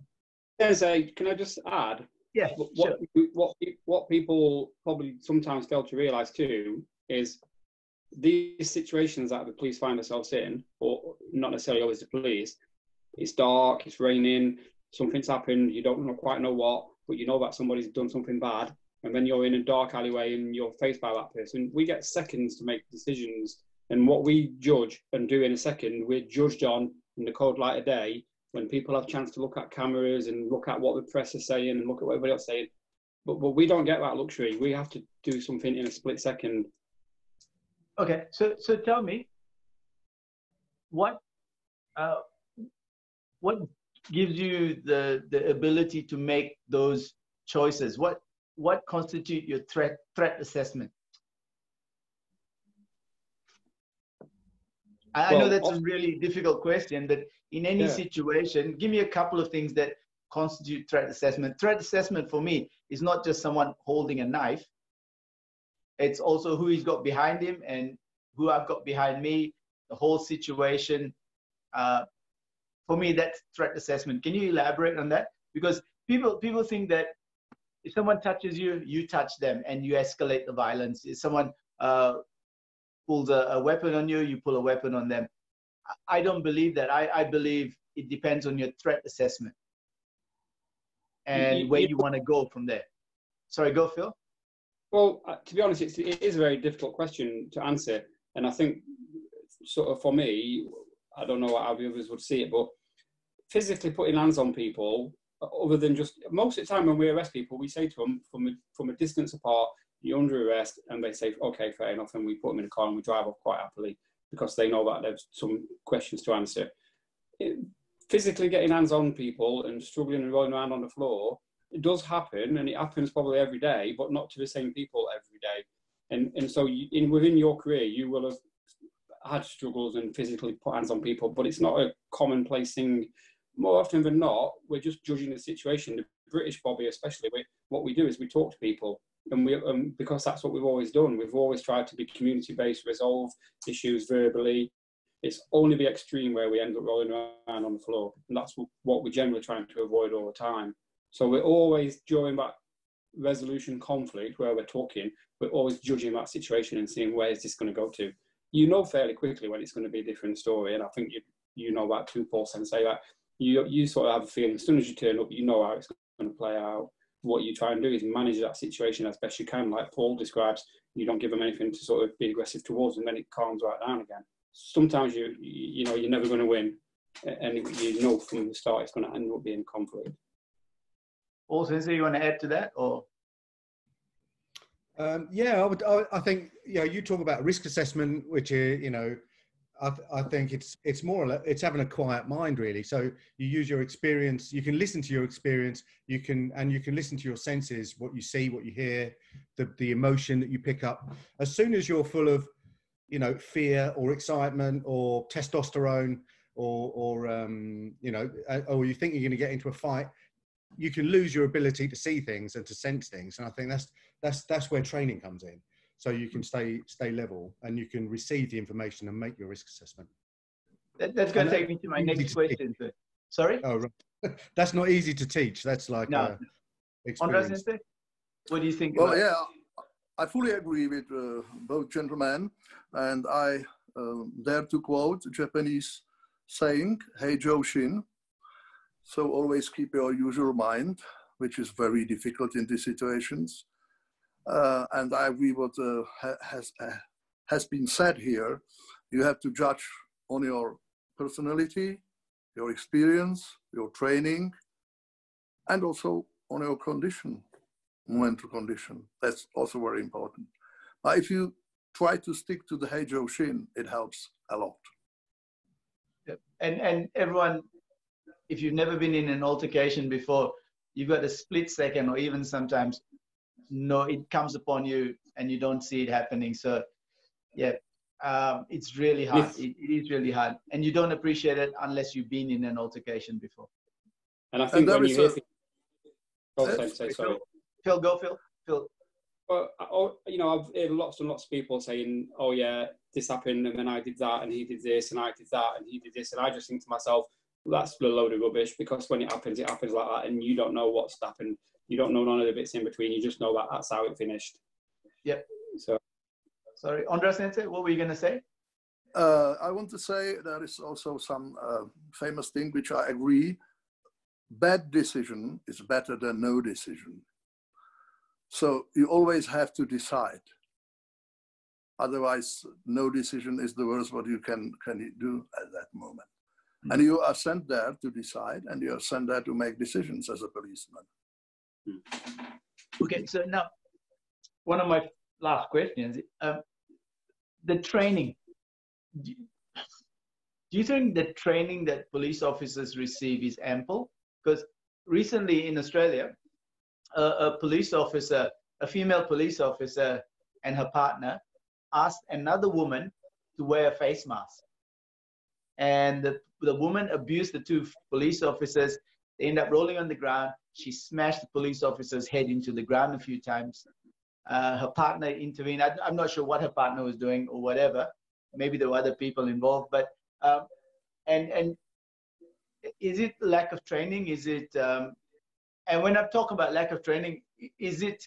there's a, can I just add? Yeah. What, sure. what, what people probably sometimes fail to realize too is these situations that the police find themselves in, or not necessarily always the police, it's dark, it's raining, something's happened, you don't know, quite know what, but you know that somebody's done something bad, and then you're in a dark alleyway and you're faced by that person. We get seconds to make decisions, and what we judge and do in a second, we're judged on in the cold light of day, when people have a chance to look at cameras and look at what the press is saying and look at what everybody else is saying. But, but we don't get that luxury. We have to do something in a split second. Okay, so, so tell me, what, uh, what gives you the, the ability to make those choices? What, what constitutes your threat, threat assessment? I well, know that's often, a really difficult question, but in any yeah. situation, give me a couple of things that constitute threat assessment. Threat assessment for me is not just someone holding a knife. It's also who he's got behind him and who I've got behind me, the whole situation. Uh, for me, that's threat assessment. Can you elaborate on that? Because people, people think that if someone touches you, you touch them and you escalate the violence. If someone... Uh, pulls a, a weapon on you, you pull a weapon on them. I don't believe that. I, I believe it depends on your threat assessment and you, where you, you want to go from there. Sorry, go, Phil. Well, uh, to be honest, it's, it is a very difficult question to answer. And I think sort of for me, I don't know how the others would see it, but physically putting hands on people, other than just, most of the time when we arrest people, we say to them from a, from a distance apart, you're under arrest, and they say, okay, fair enough, and we put them in a car and we drive off quite happily because they know that there's some questions to answer. It, physically getting hands on people and struggling and rolling around on the floor, it does happen, and it happens probably every day, but not to the same people every day. And, and so you, in, within your career, you will have had struggles and physically put hands on people, but it's not a commonplace thing. More often than not, we're just judging the situation. The British bobby especially, we, what we do is we talk to people. And we, um, because that's what we've always done. We've always tried to be community-based, resolve issues verbally. It's only the extreme where we end up rolling around on the floor. And that's what we're generally trying to avoid all the time. So we're always, during that resolution conflict where we're talking, we're always judging that situation and seeing where is this going to go to. You know fairly quickly when it's going to be a different story. And I think you, you know that too, Paul Sensei. That you, you sort of have a feeling as soon as you turn up, you know how it's going to play out. What you try and do is manage that situation as best you can. Like Paul describes, you don't give them anything to sort of be aggressive towards, and then it calms right down again. Sometimes you, you know, you're never going to win, and you know from the start it's going to end up being conflict. Paul Sensei, you want to add to that, or? Um, yeah, I would. I, I think you know, you talk about risk assessment, which is, you know, I, th I think it's it's more like it's having a quiet mind, really. So you use your experience, you can listen to your experience, you can and you can listen to your senses, what you see, what you hear, the, the emotion that you pick up. As soon as you're full of, you know, fear or excitement or testosterone or, or um, you know, or you think you're going to get into a fight, you can lose your ability to see things and to sense things. And I think that's that's that's where training comes in. So you can stay stay level, and you can receive the information and make your risk assessment. That, that's going to take me to my next question. But, sorry? Oh, right. That's not easy to teach. That's like no. Ondra Sensei, what do you think? Well, about? yeah, I fully agree with uh, both gentlemen, and I um, dare to quote a Japanese saying, Heijōshin. So always keep your usual mind, which is very difficult in these situations. Uh, and I agree what uh, ha has, uh, has been said here. You have to judge on your personality, your experience, your training, and also on your condition, mental condition. That's also very important. But if you try to stick to the Heijōshin, it helps a lot. Yep. And, and everyone, if you've never been in an altercation before, you've got a split second, or even sometimes no, it comes upon you and you don't see it happening. So yeah, um, it's really hard. Yes. It, it is really hard. And you don't appreciate it unless you've been in an altercation before. And I think and when you hear... A... Oh, sorry, sorry, sorry. Phil, go, Phil. Phil. But, you know, I've heard lots and lots of people saying, oh, yeah, this happened, and then I did that, and he did this, and I did that, and he did this. And I just think to myself, that's a load of rubbish, because when it happens, it happens like that, and you don't know what's happened. You don't know none of the bits in between. You just know that that's how it finished. Yep. So, sorry, Ondra Sensei, what were you going to say? Uh, I want to say there is also some uh, famous thing which I agree. Bad decision is better than no decision. So you always have to decide. Otherwise, no decision is the worst what you can, can do at that moment. Mm-hmm. And you are sent there to decide, and you are sent there to make decisions as a policeman. Okay, so now, one of my last questions, um, the training. Do you, do you think the training that police officers receive is ample? Because recently in Australia, a, a police officer, a female police officer and her partner asked another woman to wear a face mask. And the, the woman abused the two police officers. They ended up rolling on the ground. She smashed the police officer's head into the ground a few times. Uh, her partner intervened. I, I'm not sure what her partner was doing or whatever. Maybe there were other people involved, but, um, and, and is it lack of training? Is it, um, and when I talk about lack of training, is it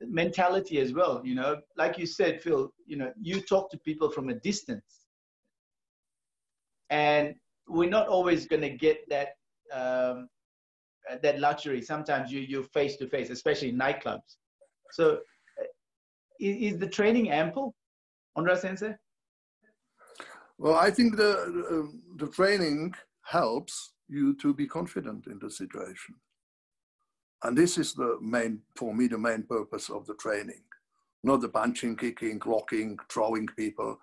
mentality as well? You know, like you said, Phil, you know, you talk to people from a distance, and we're not always going to get that, um, that luxury. Sometimes you, you're face to face, especially in nightclubs. So is, is the training ample, Ondra Sensei? Well, I think the, uh, the training helps you to be confident in the situation. And this is the main, for me, the main purpose of the training. Not the punching, kicking, locking, throwing people.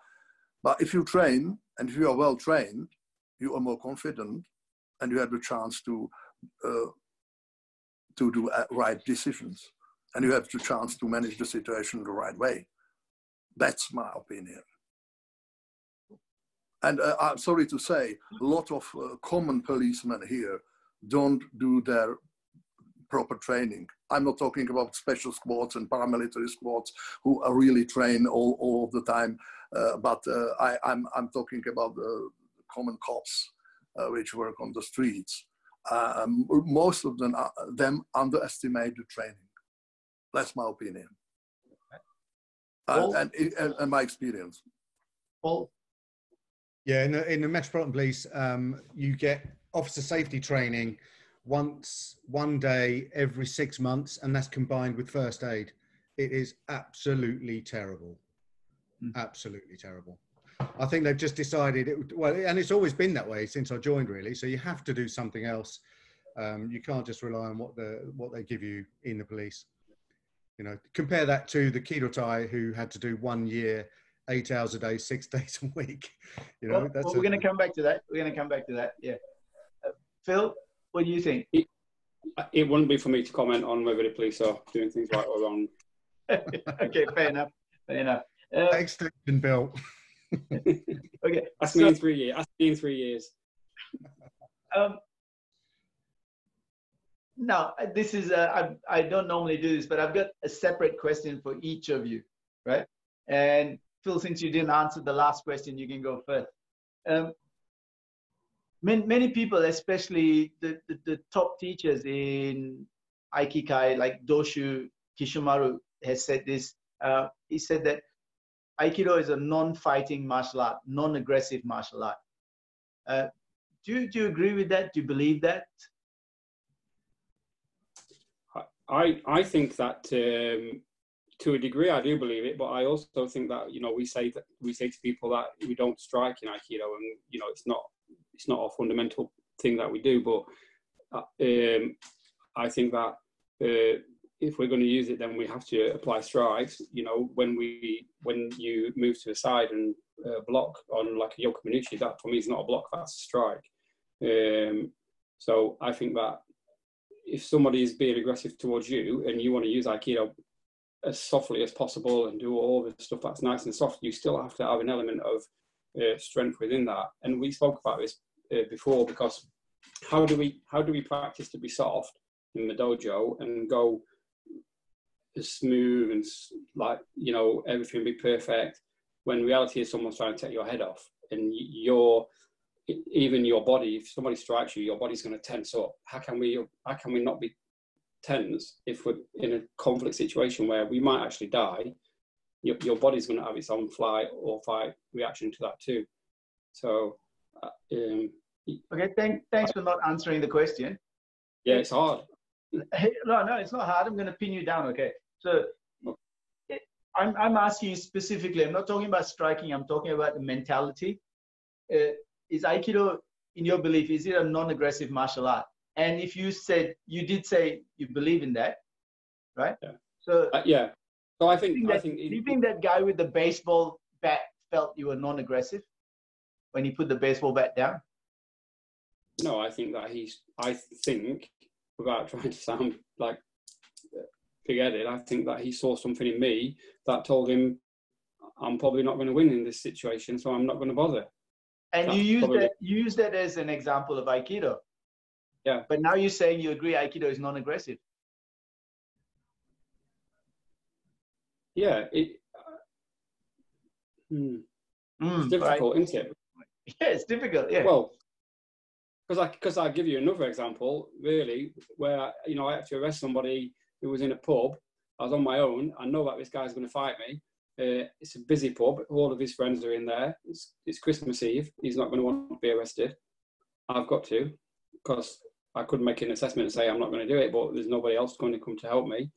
But if you train, and if you are well trained, you are more confident, and you have the chance to, uh, to do right decisions. And you have the chance to manage the situation the right way. That's my opinion. And uh, I'm sorry to say, a lot of uh, common policemen here don't do their proper training. I'm not talking about special squads and paramilitary squads who are really trained all, all the time, uh, but uh, I, I'm, I'm talking about the common cops uh, which work on the streets. Um, most of them, uh, them underestimate the training. That's my opinion. Paul? And, and, and my experience. Paul? Yeah, in the, in the Metropolitan Police, um, you get officer safety training once, one day every six months, and that's combined with first aid. It is absolutely terrible. Mm. Absolutely terrible. I think they've just decided, it, well, and it's always been that way since I joined, really, so you have to do something else. Um, you can't just rely on what, the, what they give you in the police. You know, compare that to the Kidotai, who had to do one year eight hours a day, six days a week. You know, well, that's well, we're going to come back to that. We're going to come back to that. Yeah. Uh, Phil, what do you think? It, it wouldn't be for me to comment on whether the police are doing things right or wrong. Okay, fair enough. Fair enough. Uh, Extension bill. Okay. That's so, me in three years. That's me in three years. Um, now, this is, a, I, I don't normally do this, but I've got a separate question for each of you, right? And Phil, since you didn't answer the last question, you can go first. Um, many, many people, especially the, the, the top teachers in Aikikai, like Doshu Kishimaru has said this. Uh, he said that Aikido is a non-fighting martial art, non-aggressive martial art. Uh, do, do you agree with that? Do you believe that? I, I think that... Um... To a degree, I do believe it, but I also think that, you know, we say that we say to people that we don't strike in Aikido, and you know, it's not it's not a fundamental thing that we do. But um, I think that uh, if we're going to use it, then we have to apply strikes. You know, when we when you move to the side and uh, block on like a Yoko Minucci, that for me is not a block, that's a strike. Um, so I think that if somebody is being aggressive towards you and you want to use Aikido as softly as possible and do all the stuff that's nice and soft, you still have to have an element of uh, strength within that. And we spoke about this uh, before, because how do we how do we practice to be soft in the dojo and go smooth and like, you know, everything will be perfect, when reality is someone's trying to take your head off, and your, even your body, if somebody strikes you, your body's going to tense up. How can we, how can we not be tense if we're in a conflict situation where we might actually die? Your, your body's going to have its own flight or fight reaction to that too. So, um, okay, thank, thanks for not answering the question. Yeah, it's hard. No, no, it's not hard. I'm going to pin you down, okay? So I'm, I'm asking you specifically, I'm not talking about striking, I'm talking about the mentality. Uh, is Aikido, in your belief, is it a non-aggressive martial art? And if you said, you did say you believe in that, right? Yeah. So uh, yeah. So I think, I think, do you think that guy with the baseball bat felt you were non-aggressive when he put the baseball bat down? No, I think that he's, I think, without trying to sound like big-headed, I think that he saw something in me that told him, I'm probably not going to win in this situation, so I'm not going to bother. And That's you used that, you used that as an example of Aikido. Yeah. But now you're saying you agree Aikido is non-aggressive. Yeah. It, uh, hmm. mm, it's difficult, right? Isn't it? Yeah, it's difficult, yeah. Well, because I, because I'll give you another example, really, where, you know, I had to arrest somebody who was in a pub. I was on my own. I know that this guy's going to fight me. Uh, it's a busy pub. All of his friends are in there. It's, it's Christmas Eve. He's not going to want to be arrested. I've got to, because I couldn't make an assessment and say I'm not going to do it, but there's nobody else going to come to help me.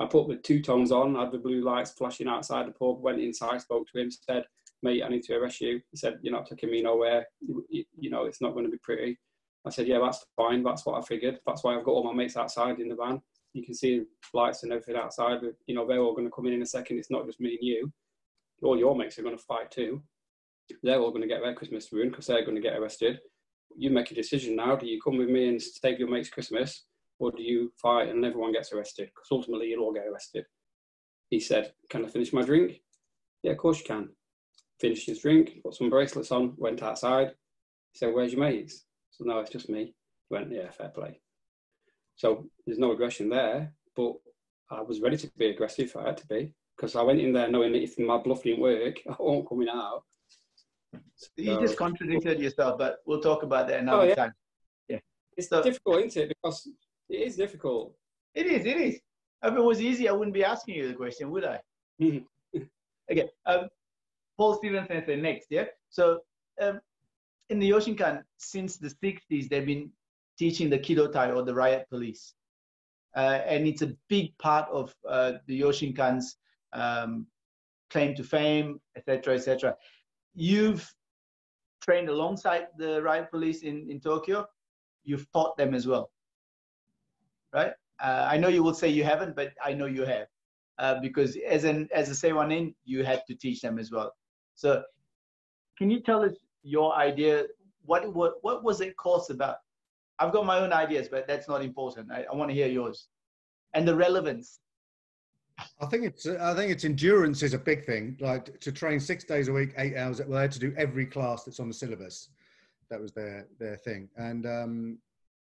I put the two tones on. I had the blue lights flashing outside the pub, went inside, spoke to him, said, mate, I need to arrest you. He said, you're not taking me nowhere. You, you know, it's not going to be pretty. I said, yeah, that's fine. That's what I figured. That's why I've got all my mates outside in the van. You can see lights and everything outside. But, you know, they're all going to come in in a second. It's not just me and you. All your mates are going to fight too. They're all going to get their Christmas ruined because they're going to get arrested. You make a decision now. Do you come with me and save your mate's Christmas? Or do you fight and everyone gets arrested? Because ultimately you'll all get arrested. He said, can I finish my drink? Yeah, of course you can. Finished his drink, put some bracelets on, went outside. He said, where's your mates? So no, it's just me. He went, yeah, fair play. So there's no aggression there, but I was ready to be aggressive if I had to be, because I went in there knowing that if my bluff didn't work, I won't come in out. So, you just contradicted yourself, but we'll talk about that another oh, yeah. time. Yeah, It's so, difficult, isn't it? Because it is difficult. It is, it is. If it was easy, I wouldn't be asking you the question, would I? Okay. Um, Paul Stephens Sensei next, yeah? So um, in the Yoshinkan, since the sixties, they've been teaching the Kidotai, or the riot police. Uh, and it's a big part of uh, the Yoshinkan's um, claim to fame, et cetera, et cetera. You've trained alongside the riot police in, in Tokyo. You've taught them as well, right? Uh, I know you will say you haven't, but I know you have. Uh, because as an as a Seiwanin, you had to teach them as well. So can you tell us your idea? What, what, what was that course about? I've got my own ideas, but that's not important. I, I want to hear yours. And the relevance. I think it's, I think it's endurance is a big thing. Like to train six days a week, eight hours. Well, they had to do every class that's on the syllabus. That was their, their thing. And um,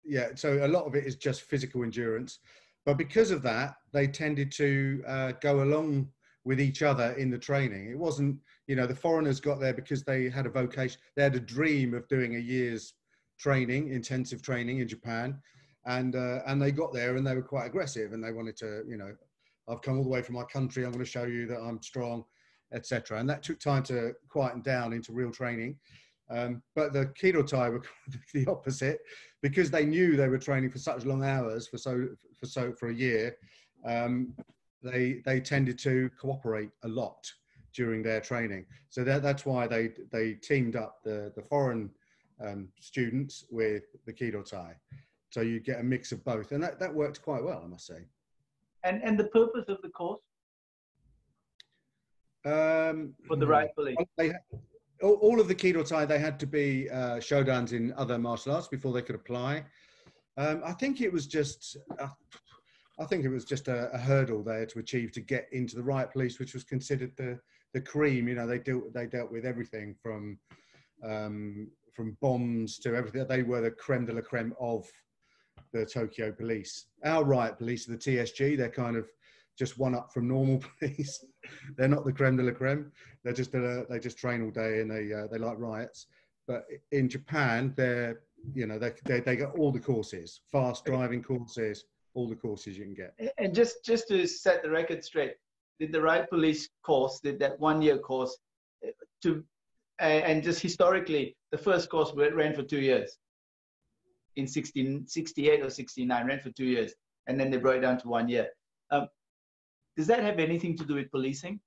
yeah, so a lot of it is just physical endurance. But because of that, they tended to uh, go along with each other in the training. It wasn't, you know, the foreigners got there because they had a vocation. They had a dream of doing a year's training, intensive training in Japan. And, uh, and they got there and they were quite aggressive and they wanted to, you know, I've come all the way from my country. I'm going to show you that I'm strong, et cetera. And that took time to quieten down into real training. Um, but the Kidotai were the opposite, because they knew they were training for such long hours for so for so for a year. Um, they they tended to cooperate a lot during their training, so that that's why they they teamed up the the foreign um, students with the Kidotai. So you get a mix of both, and that that worked quite well, I must say. And and the purpose of the course um, for the right belief. All of the Kidotai, they had to be uh, Shodans in other martial arts before they could apply. Um, I think it was just, uh, I think it was just a, a hurdle there to achieve to get into the riot police, which was considered the the cream. You know, they dealt they dealt with everything from um, from bombs to everything. They were the creme de la creme of the Tokyo police. Our riot police are the T S G. They're kind of just one up from normal, please. They're not the creme de la creme. They're just uh, they just train all day and they uh, they like riots. But in Japan, they're you know they they they get all the courses, fast driving courses, all the courses you can get. And just just to set the record straight, did the riot police course, did that one year course, to and just historically, the first course ran for two years. In sixteen sixty-eight or sixty-nine, ran for two years, and then they brought it down to one year. Um, does that have anything to do with policing?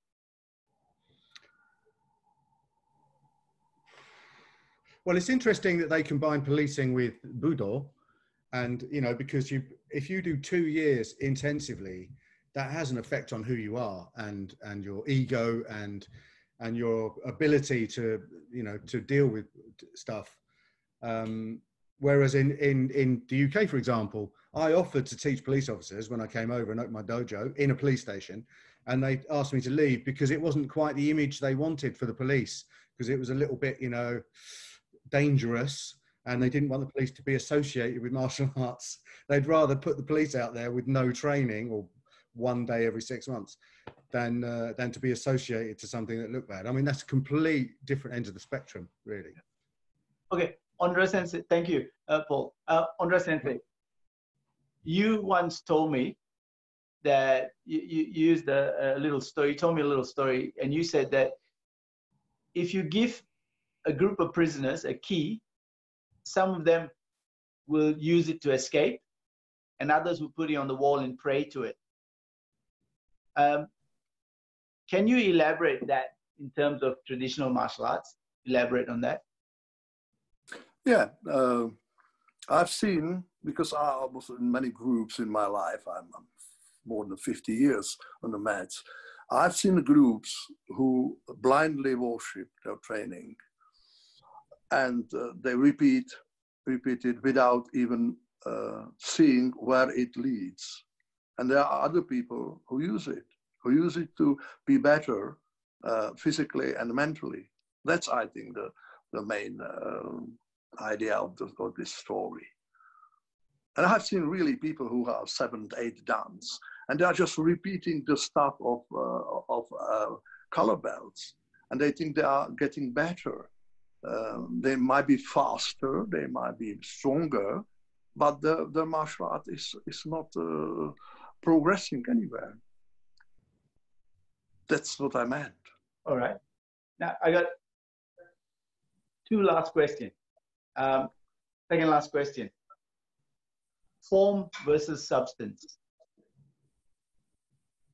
Well, it's interesting that they combine policing with Budo, and you know, because you, if you do two years intensively, that has an effect on who you are and and your ego and and your ability to you know to deal with stuff. Um, Whereas in, in, in the U K, for example, I offered to teach police officers when I came over and opened my dojo in a police station, and they asked me to leave because it wasn't quite the image they wanted for the police, because it was a little bit, you know, dangerous, and they didn't want the police to be associated with martial arts. They'd rather put the police out there with no training or one day every six months than, uh, than to be associated to something that looked bad. I mean, that's a complete different end of the spectrum, really. Okay. Ondra Sensei, thank you, uh, Paul. Uh, Ondra Sensei, you once told me that you, you used a, a little story, you told me a little story, and you said that if you give a group of prisoners a key, some of them will use it to escape, and others will put it on the wall and pray to it. Um, can you elaborate that in terms of traditional martial arts? Elaborate on that. Yeah, uh, I've seen, because I was in many groups in my life, I'm, I'm more than fifty years on the mats, I've seen the groups who blindly worship their training, and uh, they repeat, repeat it without even uh, seeing where it leads. And there are other people who use it, who use it to be better uh, physically and mentally. That's, I think, the, the main... Uh, idea of, the, of this story. And I've seen really people who have seven, eight dance, and they're just repeating the stuff of, uh, of uh, color belts, and they think they are getting better. Um, they might be faster, they might be stronger, but the, the martial art is, is not uh, progressing anywhere. That's what I meant. All right. Now, I got two last questions. Um, second last question, form versus substance,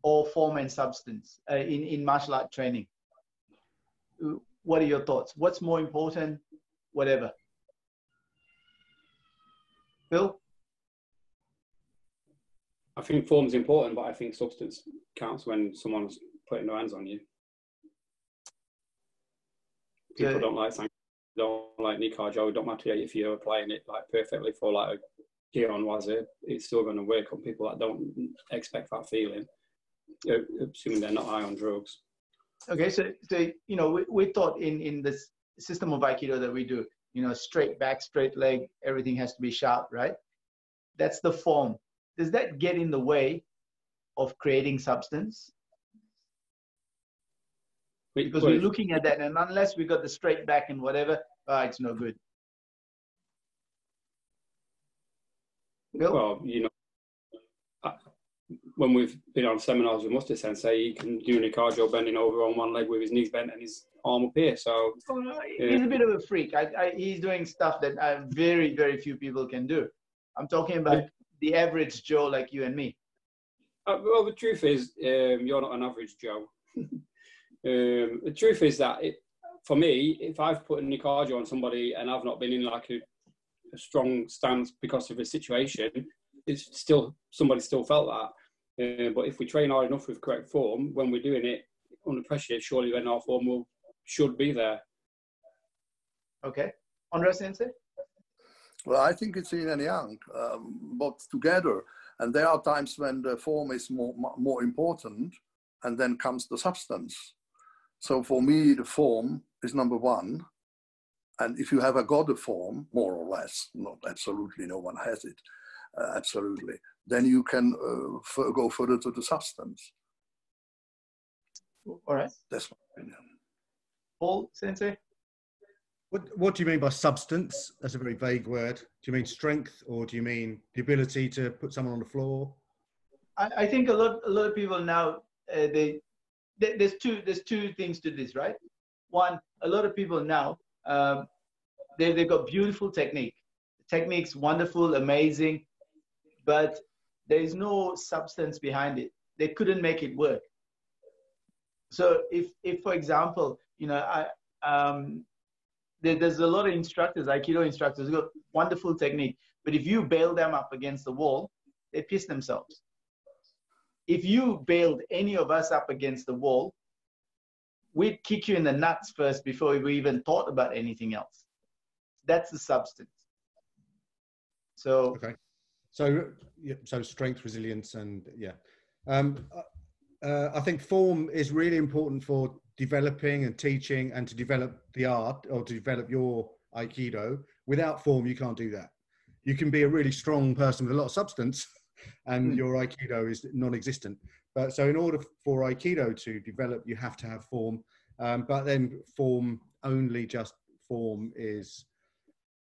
or form and substance uh, in, in martial art training. What are your thoughts? What's more important, whatever? Phil? I think form is important, but I think substance counts when someone's putting their hands on you. People so, don't like something. Don't like Nikajo, don't matter if you're applying it like perfectly for like a Giron Waze, it's still going to work on people that don't expect that feeling, assuming they're not high on drugs. Okay, so, so you know, we, we thought in, in this system of Aikido that we do, you know, straight back, straight leg, everything has to be sharp, right? That's the form. Does that get in the way of creating substance? Because we're looking at that, and unless we got the straight back and whatever, uh, it's no good. Bill? Well, you know, when we've been on seminars with Musta Sensei, he can do Nikajo bending over on one leg with his knees bent and his arm up here. So oh, he's uh, a bit of a freak. I, I, he's doing stuff that I, very, very few people can do. I'm talking about the average Joe like you and me. Uh, well, the truth is, um, you're not an average Joe. Um, the truth is that it, for me, if I've put a Nikajo on somebody and I've not been in like a, a strong stance because of a situation, it's still somebody still felt that. Uh, but if we train hard enough with correct form, when we're doing it under pressure, surely then our form will should be there. Okay, Ondra Sensei. Well, I think it's yin and yang, um, but together. And there are times when the form is more more important, and then comes the substance. So for me, the form is number one. And if you have a god of form, more or less, not absolutely, no one has it. uh, absolutely. Then you can uh, go further to the substance. All right. That's my opinion. Paul Sensei? What, what do you mean by substance? That's a very vague word. Do you mean strength, or do you mean the ability to put someone on the floor? I, I think a lot, a lot of people now, uh, they, they, there's, two, there's two things to this, right? One, a lot of people now, um, they, they've got beautiful technique. Technique's wonderful, amazing, but there is no substance behind it. They couldn't make it work. So if, if for example, you know, I, um, there, there's a lot of instructors, Aikido instructors, who've got wonderful technique, but if you bail them up against the wall, they piss themselves. If you bailed any of us up against the wall, we'd kick you in the nuts first before we even thought about anything else. That's the substance. So, okay. So, yeah, so strength, resilience, and yeah. Um, uh, Uh, I think form is really important for developing and teaching, and to develop the art or to develop your Aikido. Without form, you can't do that. You can be a really strong person with a lot of substance and mm. your Aikido is non-existent. But so in order for Aikido to develop, you have to have form. Um, but then form, only just form is,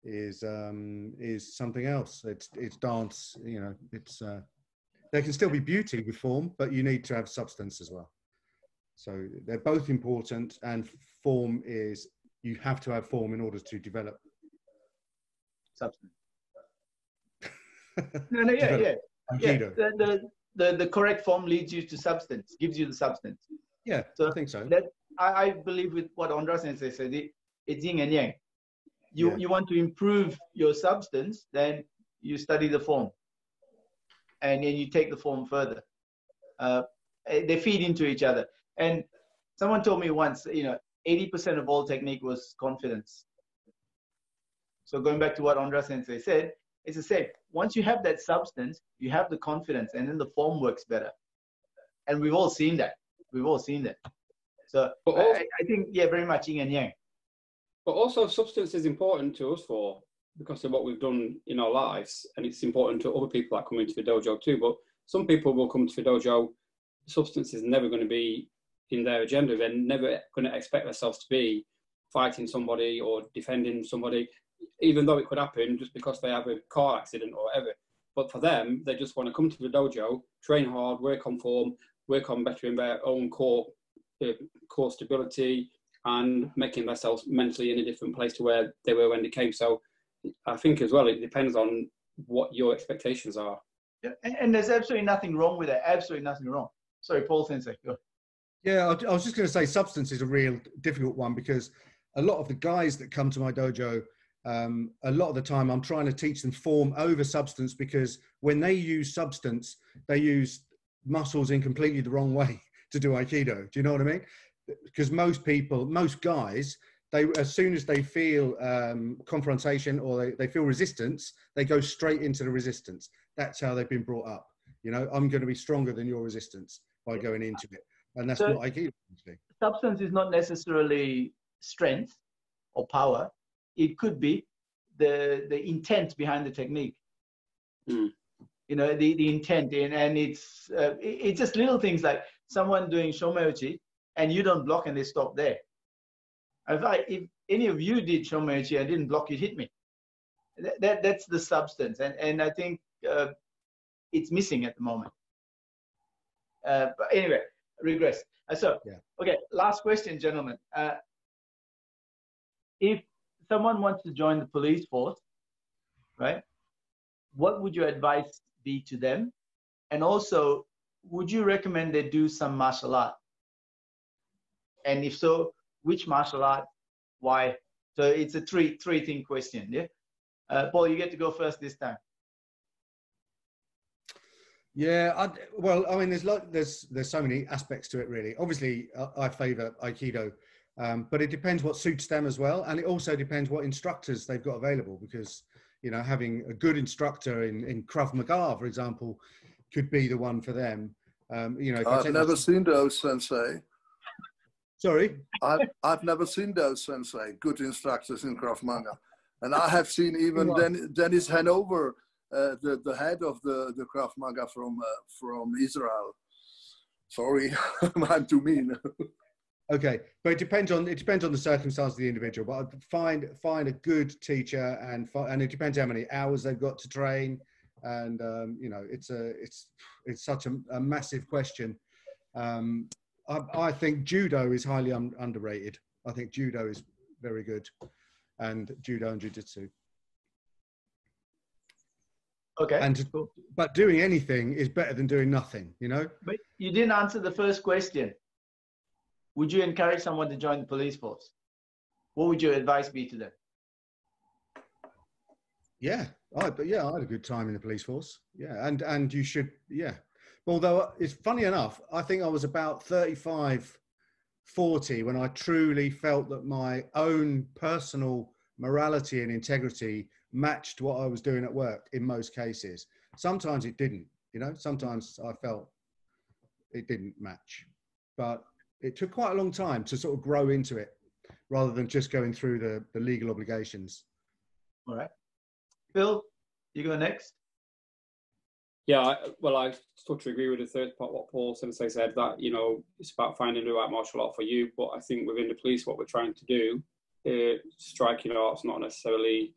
is, um, is something else. It's, it's dance, you know, it's... Uh, There can still be beauty with form, but you need to have substance as well. So they're both important, and form is, you have to have form in order to develop. Substance. no, no, yeah, develop. yeah. yeah. The, the, the, the correct form leads you to substance, gives you the substance. Yeah, so I think so. That, I, I believe with what Ondra Sensei said, it, it's yin and yang. You, yeah. you want to improve your substance, then you study the form. And then you take the form further. Uh, they feed into each other. And someone told me once, you know, eighty percent of all technique was confidence. So going back to what Ondra Sensei said, it's the same. Once you have that substance, you have the confidence, and then the form works better. And we've all seen that. We've all seen that. So but also, I, I think, yeah, very much yin and yang. But also substance is important to us for, because of what we've done in our lives, and it's important to other people that come into the dojo too. But some people will come to the dojo, substance is never going to be in their agenda. They're never going to expect themselves to be fighting somebody or defending somebody, even though it could happen, just because they have a car accident or whatever. But for them, they just want to come to the dojo, train hard, work on form, work on bettering their own core, uh, core stability, and making themselves mentally in a different place to where they were when they came. So I think as well, it depends on what your expectations are. Yeah, and, and there's absolutely nothing wrong with that. Absolutely nothing wrong. Sorry, Paul Sensei. Go. Yeah, I, I was just going to say substance is a real difficult one, because a lot of the guys that come to my dojo, um, a lot of the time I'm trying to teach them form over substance, because when they use substance, they use muscles in completely the wrong way to do Aikido. Do you know what I mean? Because most people, most guys... They, as soon as they feel um, confrontation, or they, they feel resistance, they go straight into the resistance. That's how they've been brought up. You know, I'm going to be stronger than your resistance by going into it. And that's so what I keep thinking. Substance is not necessarily strength or power. It could be the, the intent behind the technique. Mm. You know, the, the intent. And, and it's, uh, it, it's just little things like someone doing Shoma Uchi and you don't block and they stop there. If, I, if any of you did Shoma Uchi, I didn't block, you hit me. That, that, that's the substance. And, and I think uh, it's missing at the moment. Uh, but anyway, regress. Uh, so, yeah. Okay, last question, gentlemen. Uh, if someone wants to join the police force, right, what would your advice be to them? And also, would you recommend they do some martial art? And if so, which martial art, why? So it's a three, three thing question, yeah? Uh, Paul, you get to go first this time. Yeah, I, well, I mean, there's, like, there's, there's so many aspects to it, really. Obviously, I, I favor Aikido, um, but it depends what suits them as well. And it also depends what instructors they've got available, because, you know, having a good instructor in, in Krav Maga, for example, could be the one for them. Um, you know, I've never seen those, Sensei. Sorry? I've, I've never seen those, Sensei, good instructors in Krav Maga. And I have seen even Den, Dennis Hanover uh, the, the head of the, the Krav Maga from, uh, from Israel. Sorry, I'm too mean. Okay, but it depends on it depends on the circumstances of the individual. But I'd find find a good teacher, and and it depends how many hours they've got to train. And um, you know, it's a it's it's such a, a massive question. Um, I, I think judo is highly un underrated. I think judo is very good, and judo and jiu-jitsu. Okay. And to, but doing anything is better than doing nothing, you know. But you didn't answer the first question. Would you encourage someone to join the police force? What would your advice be to them? Yeah, I, but yeah, I had a good time in the police force. Yeah, and and you should, yeah. Although it's funny enough, I think I was about thirty-five, forty when I truly felt that my own personal morality and integrity matched what I was doing at work in most cases. Sometimes it didn't, you know, sometimes I felt it didn't match, but it took quite a long time to sort of grow into it rather than just going through the, the legal obligations. All right. Phil, you go next. Yeah, I, well, I totally agree with the third part, what Paul Sensei said, that, you know, it's about finding the right martial art for you. But I think within the police, what we're trying to do, uh, striking art's not necessarily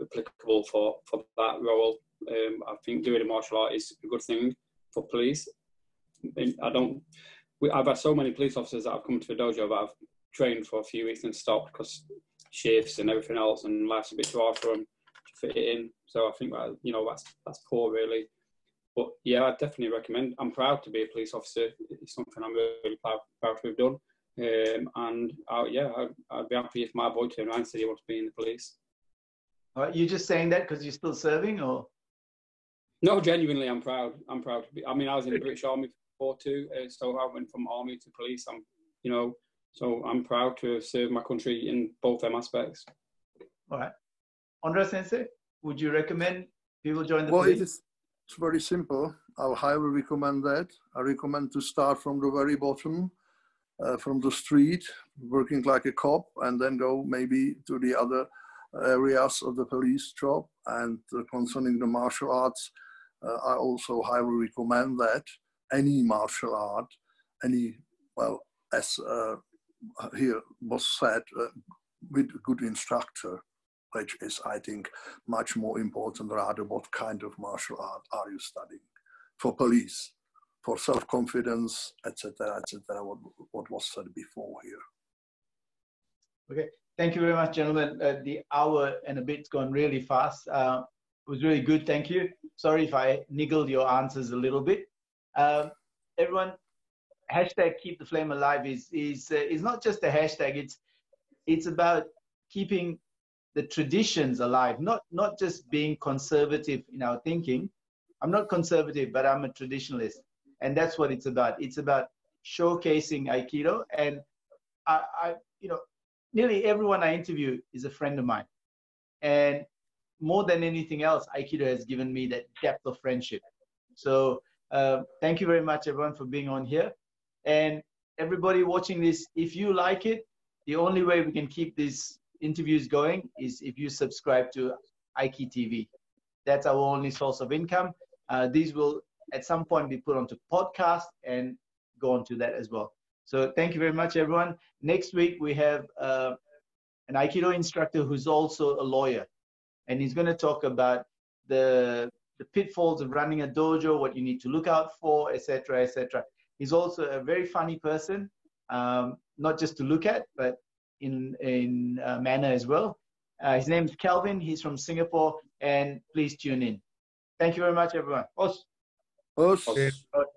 applicable for, for that role. Um, I think doing a martial art is a good thing for police. And I don't, we, I've had so many police officers that have come to the dojo that I've trained for a few weeks and stopped because shifts and everything else, and life's a bit too hard for them to fit it in. So I think that, you know, that's, that's poor really. But yeah, I definitely recommend. I'm proud to be a police officer. It's something I'm really proud, proud to have done. Um, and I, yeah, I, I'd be happy if my boy turned around and said he wants to be in the police. All right, you're just saying that because you're still serving, or? No, genuinely, I'm proud. I'm proud to be. I mean, I was in the British Army before too, uh, so I went from army to police. I'm, you know, so I'm proud to have served my country in both them aspects. All right, Ondra Sensei, would you recommend people join the well, police? It is It's very simple. I'll highly recommend that. I recommend to start from the very bottom, uh, from the street, working like a cop, and then go maybe to the other areas of the police job. And uh, concerning the martial arts, uh, I also highly recommend that any martial art, any, well, as uh, here was said, uh, with a good instructor, which is, I think, much more important, rather what kind of martial art are you studying for police, for self-confidence, et cetera, et cetera, what, what was said before here. Okay, thank you very much, gentlemen. Uh, the hour and a bit's gone really fast. Uh, it was really good, thank you. Sorry if I niggled your answers a little bit. Um, everyone, hashtag keep the flame alive is, is, uh, is not just a hashtag, it's, it's about keeping the traditions alive, not, not just being conservative in our thinking. I'm not conservative, but I'm a traditionalist. And that's what it's about. It's about showcasing Aikido. And I, I, you know, nearly everyone I interview is a friend of mine. And more than anything else, Aikido has given me that depth of friendship. So uh, thank you very much, everyone, for being on here. And everybody watching this, if you like it, the only way we can keep this interviews going is if you subscribe to Aiki T V. That's our only source of income. Uh, these will at some point be put onto podcast and go onto that as well. So thank you very much, everyone. Next week we have uh, an Aikido instructor who's also a lawyer, and he's going to talk about the the pitfalls of running a dojo, what you need to look out for, et cetera, et cetera. He's also a very funny person, um, not just to look at, but in, in uh, manner as well. Uh, his name is Kelvin. He's from Singapore, and please tune in. Thank you very much, everyone. Os. Os. Os. Os.